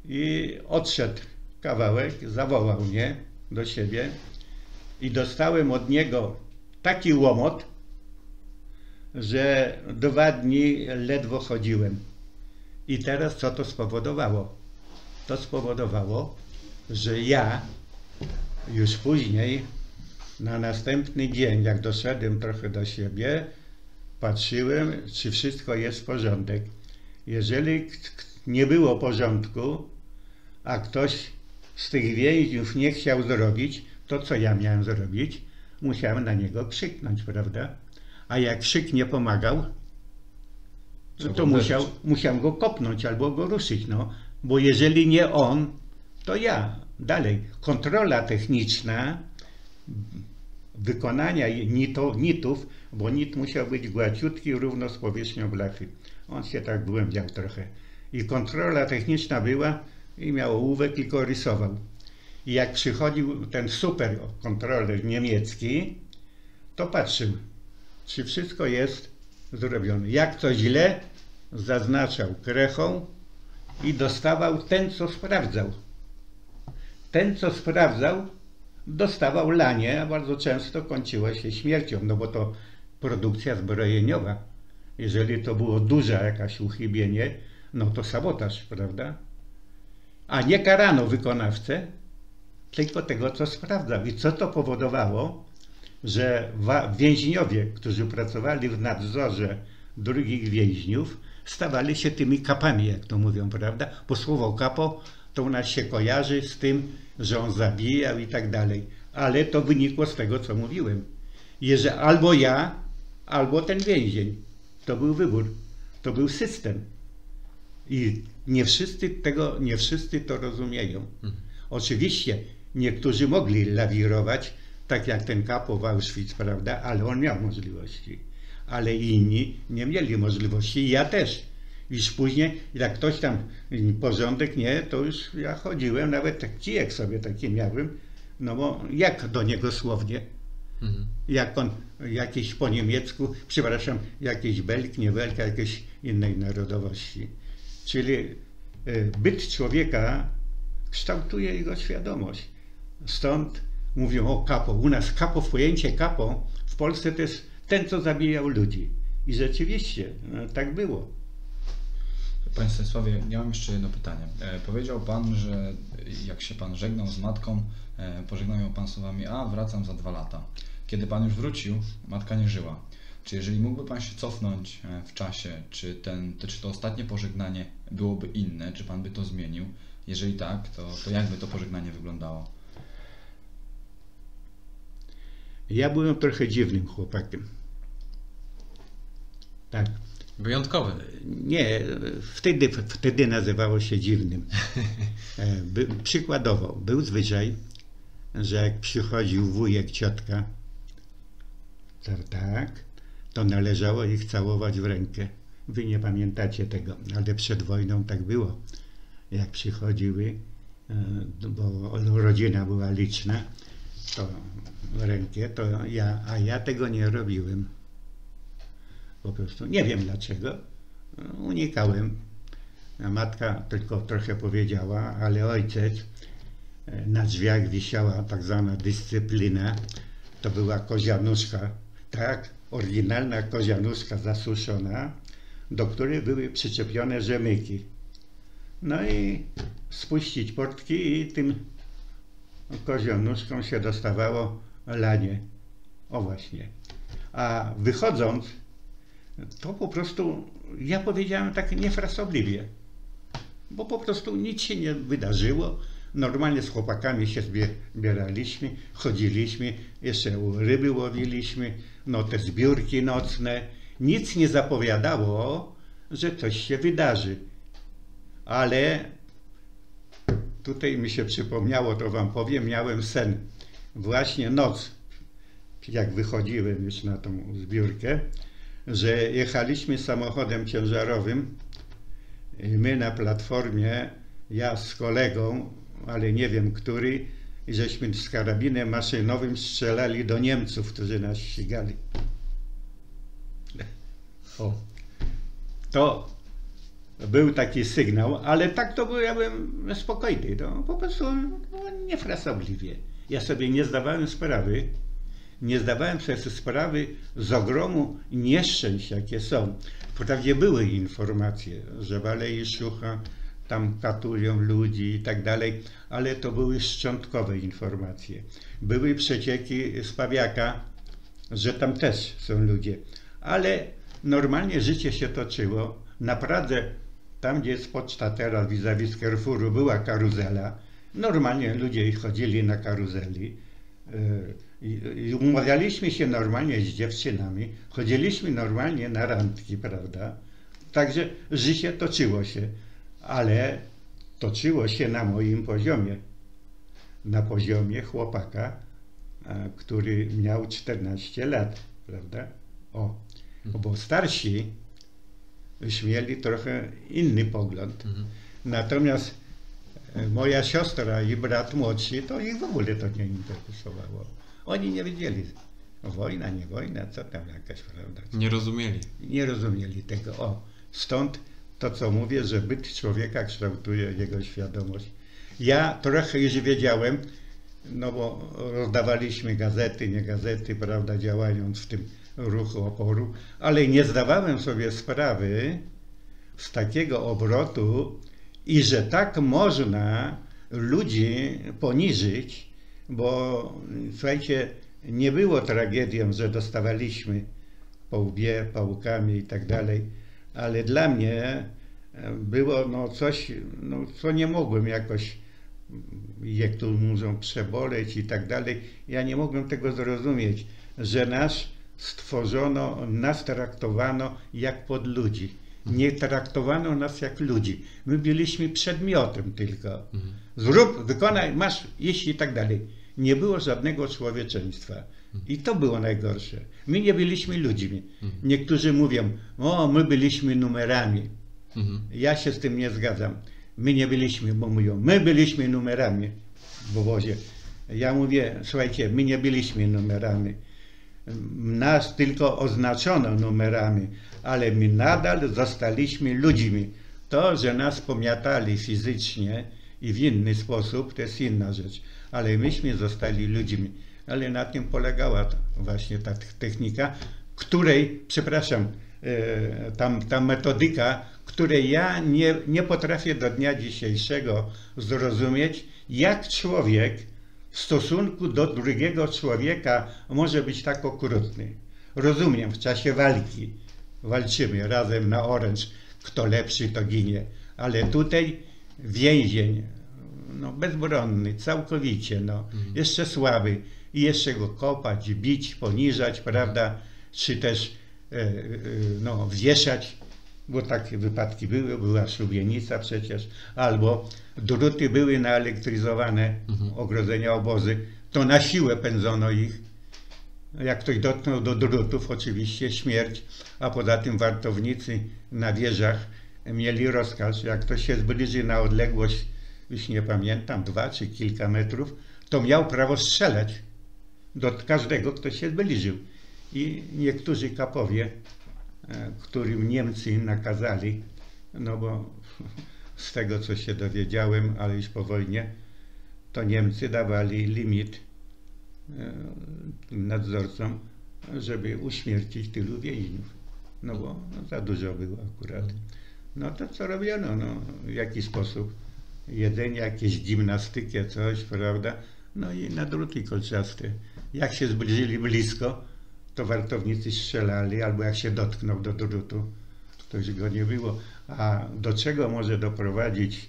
i odszedł kawałek, zawołał mnie do siebie i dostałem od niego taki łomot, że 2 dni ledwo chodziłem. I teraz co to spowodowało? To spowodowało, że ja już później, na następny dzień, jak doszedłem trochę do siebie, patrzyłem, czy wszystko jest w porządek. Jeżeli nie było porządku, a ktoś z tych więźniów nie chciał zrobić, to co ja miałem zrobić? Musiałem na niego krzyknąć, prawda? A jak krzyk nie pomagał, to musiałem go kopnąć albo go ruszyć, no. Bo jeżeli nie on, to ja. Dalej, kontrola techniczna wykonania nitów, bo nit musiał być gładziutki, równo z powierzchnią blachy. On się tak głębiał trochę. I kontrola techniczna była i miał ołówek, tylko rysował. I jak przychodził ten super kontroler niemiecki, to patrzył, czy wszystko jest zrobione. Jak to źle, zaznaczał krechą i dostawał ten, co sprawdzał. Ten, co sprawdzał, dostawał lanie, a bardzo często kończyło się śmiercią, no bo to produkcja zbrojeniowa. Jeżeli to było duże jakieś uchybienie, no to sabotaż, prawda? A nie karano wykonawcę, tylko tego, co sprawdzał. I co to powodowało, że więźniowie, którzy pracowali w nadzorze drugich więźniów, stawali się tymi kapami, jak to mówią, prawda? Bo słowo kapo to u nas się kojarzy z tym, że on zabijał i tak dalej. Ale to wynikło z tego, co mówiłem. Że albo ja, albo ten więzień. To był wybór. To był system. I nie wszyscy to rozumieją. Oczywiście niektórzy mogli lawirować, tak jak ten kapo w Auschwitz, prawda? Ale on miał możliwości. Ale inni nie mieli możliwości. I ja też. Już później, jak ktoś tam porządek nie, to już ja chodziłem, nawet kijek sobie taki miałem, no bo jak do niego słownie? Jak on jakiś po niemiecku, przepraszam, jakiś Belg, nie Belg, jakiejś innej narodowości. Czyli byt człowieka kształtuje jego świadomość. Stąd mówią o kapo. U nas kapo, pojęcie kapo w Polsce to jest ten, co zabijał ludzi. I rzeczywiście tak było. Panie Stanisławie, ja mam jeszcze jedno pytanie. Powiedział Pan, że jak się Pan żegnał z matką, pożegnał ją Pan słowami, a wracam za 2 lata. Kiedy Pan już wrócił, matka nie żyła. Czy jeżeli mógłby Pan się cofnąć w czasie, czy to ostatnie pożegnanie byłoby inne, czy Pan by to zmienił? Jeżeli tak, to jak by to pożegnanie wyglądało? Ja byłem trochę dziwnym chłopakiem. Tak. Wyjątkowy. Nie, wtedy nazywało się dziwnym. Przykładowo, był zwyczaj, że jak przychodził wujek, ciotka, tak, to należało ich całować w rękę. Wy nie pamiętacie tego, ale przed wojną tak było. Jak przychodziły, bo rodzina była liczna, to w rękę, a ja tego nie robiłem. Po prostu nie wiem dlaczego, unikałem. Matka tylko trochę powiedziała, ale ojciec, na drzwiach wisiała tak zwana dyscyplina, to była kozia nóżka, tak, oryginalna kozianuszka zasuszona, do której były przyczepione rzemyki. No i spuścić portki i tym kozianuszkom się dostawało lanie. O właśnie. A wychodząc, to po prostu, ja powiedziałem tak niefrasobliwie, bo po prostu nic się nie wydarzyło. Normalnie z chłopakami się zbieraliśmy, chodziliśmy, jeszcze ryby łowiliśmy, no te zbiórki nocne. Nic nie zapowiadało, że coś się wydarzy. Ale tutaj mi się przypomniało, to wam powiem, miałem sen. Właśnie noc, jak wychodziłem już na tą zbiórkę, że jechaliśmy samochodem ciężarowym. My na platformie, ja z kolegą, ale nie wiem który, i żeśmy z karabinem maszynowym strzelali do Niemców, którzy nas ścigali. O. To był taki sygnał, ale tak to był, ja byłem spokojny, to po prostu no, niefrasobliwie. Ja sobie nie zdawałem sprawy, z ogromu nieszczęść, jakie są. Wprawdzie były informacje, że w Alei Szucha tam katują ludzi i tak dalej, ale to były szczątkowe informacje. Były przecieki z Pawiaka, że tam też są ludzie, ale normalnie życie się toczyło. Na Pradze, tam gdzie jest poczta teraz, vis-a-vis Carrefouru, była karuzela. Normalnie ludzie chodzili na karuzeli. I umawialiśmy się normalnie z dziewczynami, chodziliśmy normalnie na randki, prawda? Także życie toczyło się, ale toczyło się na moim poziomie. Na poziomie chłopaka, który miał 14 lat, prawda? O, bo starsi już mieli trochę inny pogląd. Natomiast moja siostra i brat młodszy, to ich w ogóle to nie interesowało. Oni nie wiedzieli, wojna, nie wojna, co tam jakaś, prawda? Nie rozumieli. Nie rozumieli tego. O, stąd to, co mówię, że byt człowieka kształtuje jego świadomość. Ja trochę już wiedziałem, no bo rozdawaliśmy gazety, nie gazety, prawda, działając w tym ruchu oporu, ale nie zdawałem sobie sprawy z takiego obrotu i że tak można ludzi poniżyć, bo słuchajcie, nie było tragedią, że dostawaliśmy po łbie, pałkami i tak dalej, ale dla mnie było no coś, no, co nie mogłem jakoś, jak tu muszą przeboleć i tak dalej. Ja nie mogłem tego zrozumieć, że nas stworzono, nas traktowano jak pod ludzi. Nie traktowano nas jak ludzi. My byliśmy przedmiotem tylko. Zrób, wykonaj, masz, iść i tak dalej. Nie było żadnego człowieczeństwa. I to było najgorsze. My nie byliśmy ludźmi. Niektórzy mówią, o, my byliśmy numerami. Ja się z tym nie zgadzam. My nie byliśmy, bo mówią, my byliśmy numerami w obozie. Ja mówię, słuchajcie, my nie byliśmy numerami. Nas tylko oznaczono numerami, ale my nadal zostaliśmy ludźmi. To, że nas pomiatali fizycznie i w inny sposób, to jest inna rzecz. Ale myśmy zostali ludźmi. Ale na tym polegała właśnie ta technika, której, przepraszam, ta metodyka, której ja nie potrafię do dnia dzisiejszego zrozumieć, jak człowiek w stosunku do drugiego człowieka może być tak okrutny. Rozumiem, w czasie walki walczymy razem na oręż, kto lepszy, to ginie. Ale tutaj więzień, no bezbronny, całkowicie, no, jeszcze słaby i jeszcze go kopać, bić, poniżać, prawda, czy też no, wieszać, bo takie wypadki były, była szubienica przecież, albo druty były naelektryzowane, ogrodzenia obozy, to na siłę pędzono ich. Jak ktoś dotknął do drutów, oczywiście śmierć, a poza tym wartownicy na wieżach mieli rozkaz, jak ktoś się zbliży na odległość, już nie pamiętam, 2 czy kilka metrów, to miał prawo strzelać do każdego, kto się zbliżył. I niektórzy kapowie, którym Niemcy nakazali, no bo z tego, co się dowiedziałem, ale już po wojnie, to Niemcy dawali limit nadzorcom żeby uśmiercić tylu więźniów, no bo no, za dużo było akurat. No to co robiono? No, w jakiś sposób jedzenie, jakieś gimnastykę, coś, prawda? No i na druty kolczaste. Jak się zbliżyli blisko, to wartownicy strzelali, albo jak się dotknął do drutu, to już go nie było. A do czego może doprowadzić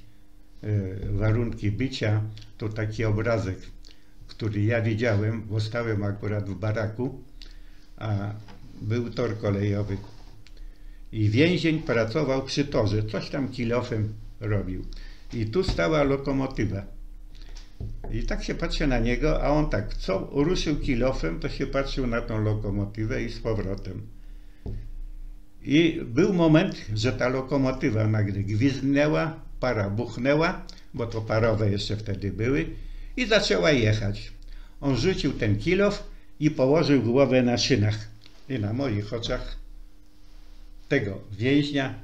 warunki bicia, to taki obrazek, który ja widziałem, bo stałem akurat w baraku, a był tor kolejowy. I więzień pracował przy torze, coś tam kilofem robił. I tu stała lokomotywa. I tak się patrzę na niego, a on tak, co ruszył kilofem, to się patrzył na tą lokomotywę i z powrotem. I był moment, że ta lokomotywa nagle gwizdnęła, para buchnęła, bo to parowe jeszcze wtedy były, i zaczęła jechać. On rzucił ten kilof i położył głowę na szynach. I na moich oczach tego więźnia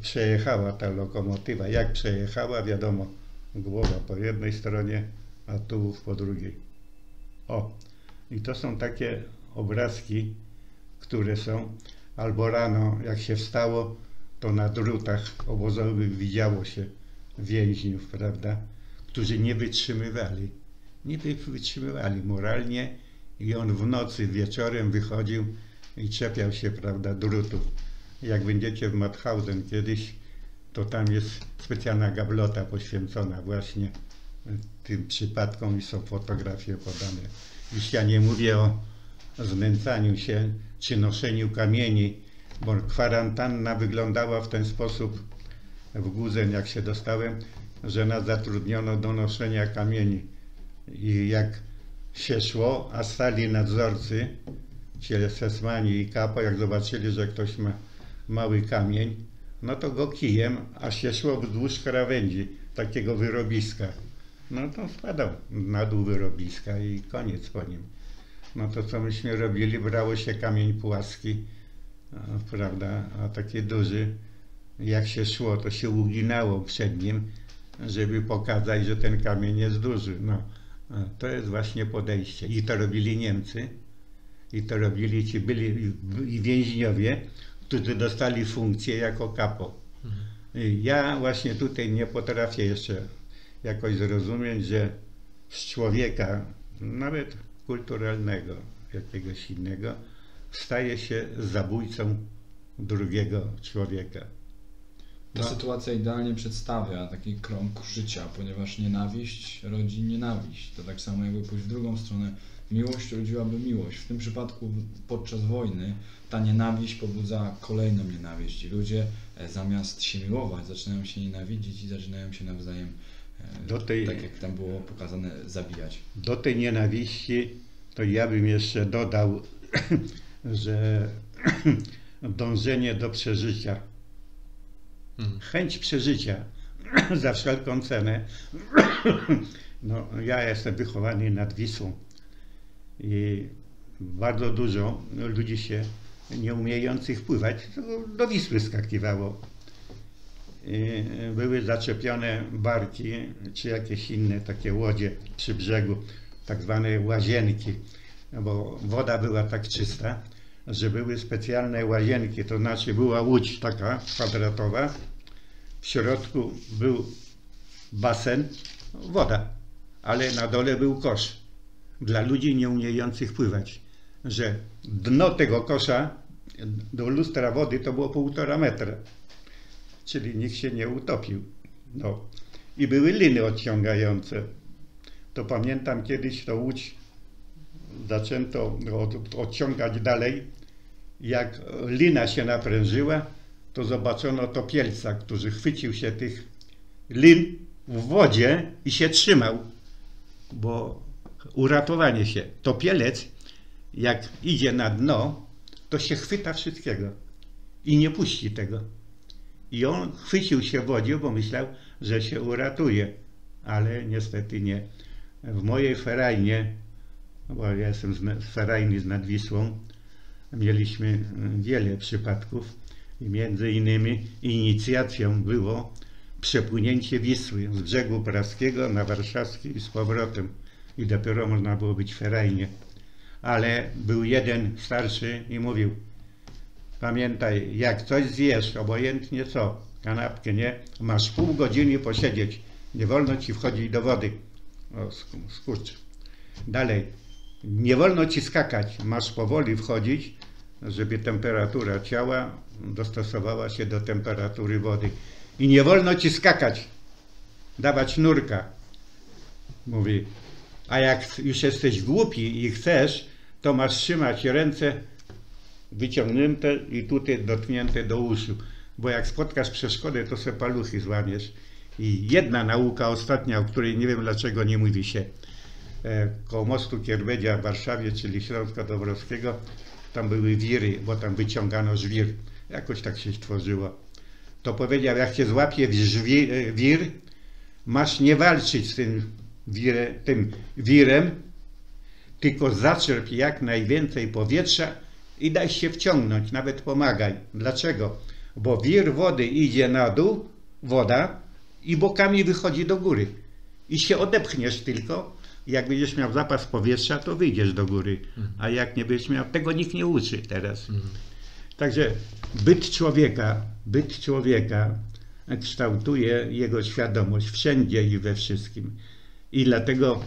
przejechała ta lokomotywa. Jak przejechała, wiadomo, głowa po jednej stronie, a tułów po drugiej. O! I to są takie obrazki, które są albo rano, jak się wstało, to na drutach obozowych widziało się więźniów, prawda? Którzy nie wytrzymywali. Nie wytrzymywali moralnie i on w nocy wieczorem wychodził i czepiał się, prawda, drutów. Jak będziecie w Mauthausen kiedyś, to tam jest specjalna gablota poświęcona właśnie tym przypadkom i są fotografie podane. Już ja nie mówię o znęcaniu się czy noszeniu kamieni, bo kwarantanna wyglądała w ten sposób w Gusen, jak się dostałem, że nas zatrudniono do noszenia kamieni. I jak się szło, a stali nadzorcy, czyli sesmani i kapo, jak zobaczyli, że ktoś ma mały kamień, no to go kijem, a się szło wzdłuż krawędzi takiego wyrobiska. No to spadał na dół wyrobiska i koniec po nim. No to co myśmy robili, brało się kamień płaski, prawda, a taki duży, jak się szło, to się uginało przed nim, żeby pokazać, że ten kamień jest duży. No, to jest właśnie podejście. I to robili Niemcy, i to robili ci byli i więźniowie, którzy dostali funkcję jako kapo. Ja właśnie tutaj nie potrafię jeszcze jakoś zrozumieć, że z człowieka, nawet kulturalnego, jakiegoś innego, staje się zabójcą drugiego człowieka. Ta sytuacja idealnie przedstawia taki krąg życia, ponieważ nienawiść rodzi nienawiść. To tak samo jakby pójść w drugą stronę. Miłość rodziłaby miłość. W tym przypadku podczas wojny ta nienawiść pobudza kolejną nienawiść. I ludzie zamiast się miłować, zaczynają się nienawidzić i zaczynają się nawzajem, tak jak tam było pokazane, zabijać. Do tej nienawiści to ja bym jeszcze dodał, że dążenie do przeżycia, chęć przeżycia za wszelką cenę. No, ja jestem wychowany nad Wisłą. I bardzo dużo ludzi się nieumiejących pływać do Wisły skakiwało. I były zaczepione barki czy jakieś inne takie łodzie przy brzegu, tak zwane łazienki, bo woda była tak czysta, że były specjalne łazienki, to znaczy była łódź taka kwadratowa, w środku był basen, woda, ale na dole był kosz. Dla ludzi nieumiejących pływać, że dno tego kosza do lustra wody to było 1,5 metra, czyli nikt się nie utopił. No. I były liny odciągające. To pamiętam kiedyś tą łódź zaczęto odciągać dalej. Jak lina się naprężyła, to zobaczono topielca, który chwycił się tych lin w wodzie i się trzymał, bo uratowanie się. Topielec, jak idzie na dno, to się chwyta wszystkiego i nie puści tego. I on chwycił się w wodzie, bo myślał, że się uratuje, ale niestety nie. W mojej ferajnie, bo ja jestem z ferajny nad Wisłą, mieliśmy wiele przypadków i między innymi inicjacją było przepłynięcie Wisły z brzegu praskiego na warszawski i z powrotem. I dopiero można było być ferajnie. ale był jeden starszy i mówił: pamiętaj, jak coś zjesz, obojętnie co, kanapkę, nie? Masz pół godziny posiedzieć, nie wolno ci wchodzić do wody. O, skurcz. Dalej, nie wolno ci skakać, masz powoli wchodzić, żeby temperatura ciała dostosowała się do temperatury wody. I nie wolno ci skakać, dawać nurka. Mówi, a jak już jesteś głupi i chcesz, to masz trzymać ręce wyciągnięte i tutaj dotknięte do uszu. Bo jak spotkasz przeszkodę, to se paluchy złamiesz. I jedna nauka ostatnia, o której nie wiem dlaczego nie mówi się. Koło mostu Kierbedzia w Warszawie, czyli Śląska Dąbrowskiego, tam były wiry, bo tam wyciągano żwir. Jakoś tak się stworzyło. To powiedział, jak cię złapie wir, masz nie walczyć z tym wirem, tylko zaczerp jak najwięcej powietrza i daj się wciągnąć, nawet pomagaj. Dlaczego? Bo wir wody idzie na dół, woda, i bokami wychodzi do góry. I się odepchniesz tylko. Jak będziesz miał zapas powietrza, to wyjdziesz do góry. A jak nie będziesz miał, tego nikt nie uczy teraz. Także byt człowieka kształtuje jego świadomość wszędzie i we wszystkim. I dlatego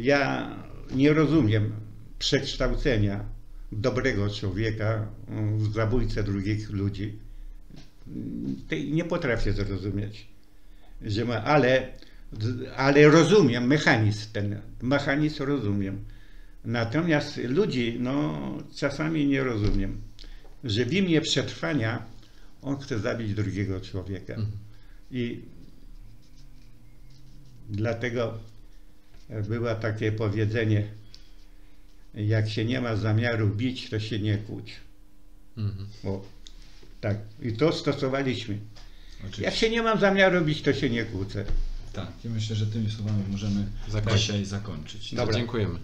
ja nie rozumiem przekształcenia dobrego człowieka w zabójcę drugich ludzi. Nie potrafię zrozumieć. Ale rozumiem mechanizm ten. Mechanizm rozumiem. Natomiast ludzi, no, czasami nie rozumiem. Że w imię przetrwania on chce zabić drugiego człowieka. I dlatego było takie powiedzenie: jak się nie ma zamiaru bić, to się nie kłóć. O, tak. I to stosowaliśmy. Oczywiście. Jak się nie mam zamiaru bić, to się nie kłócę. Tak, i myślę, że tymi słowami możemy dzisiaj zakończyć. Dobra. Dziękujemy.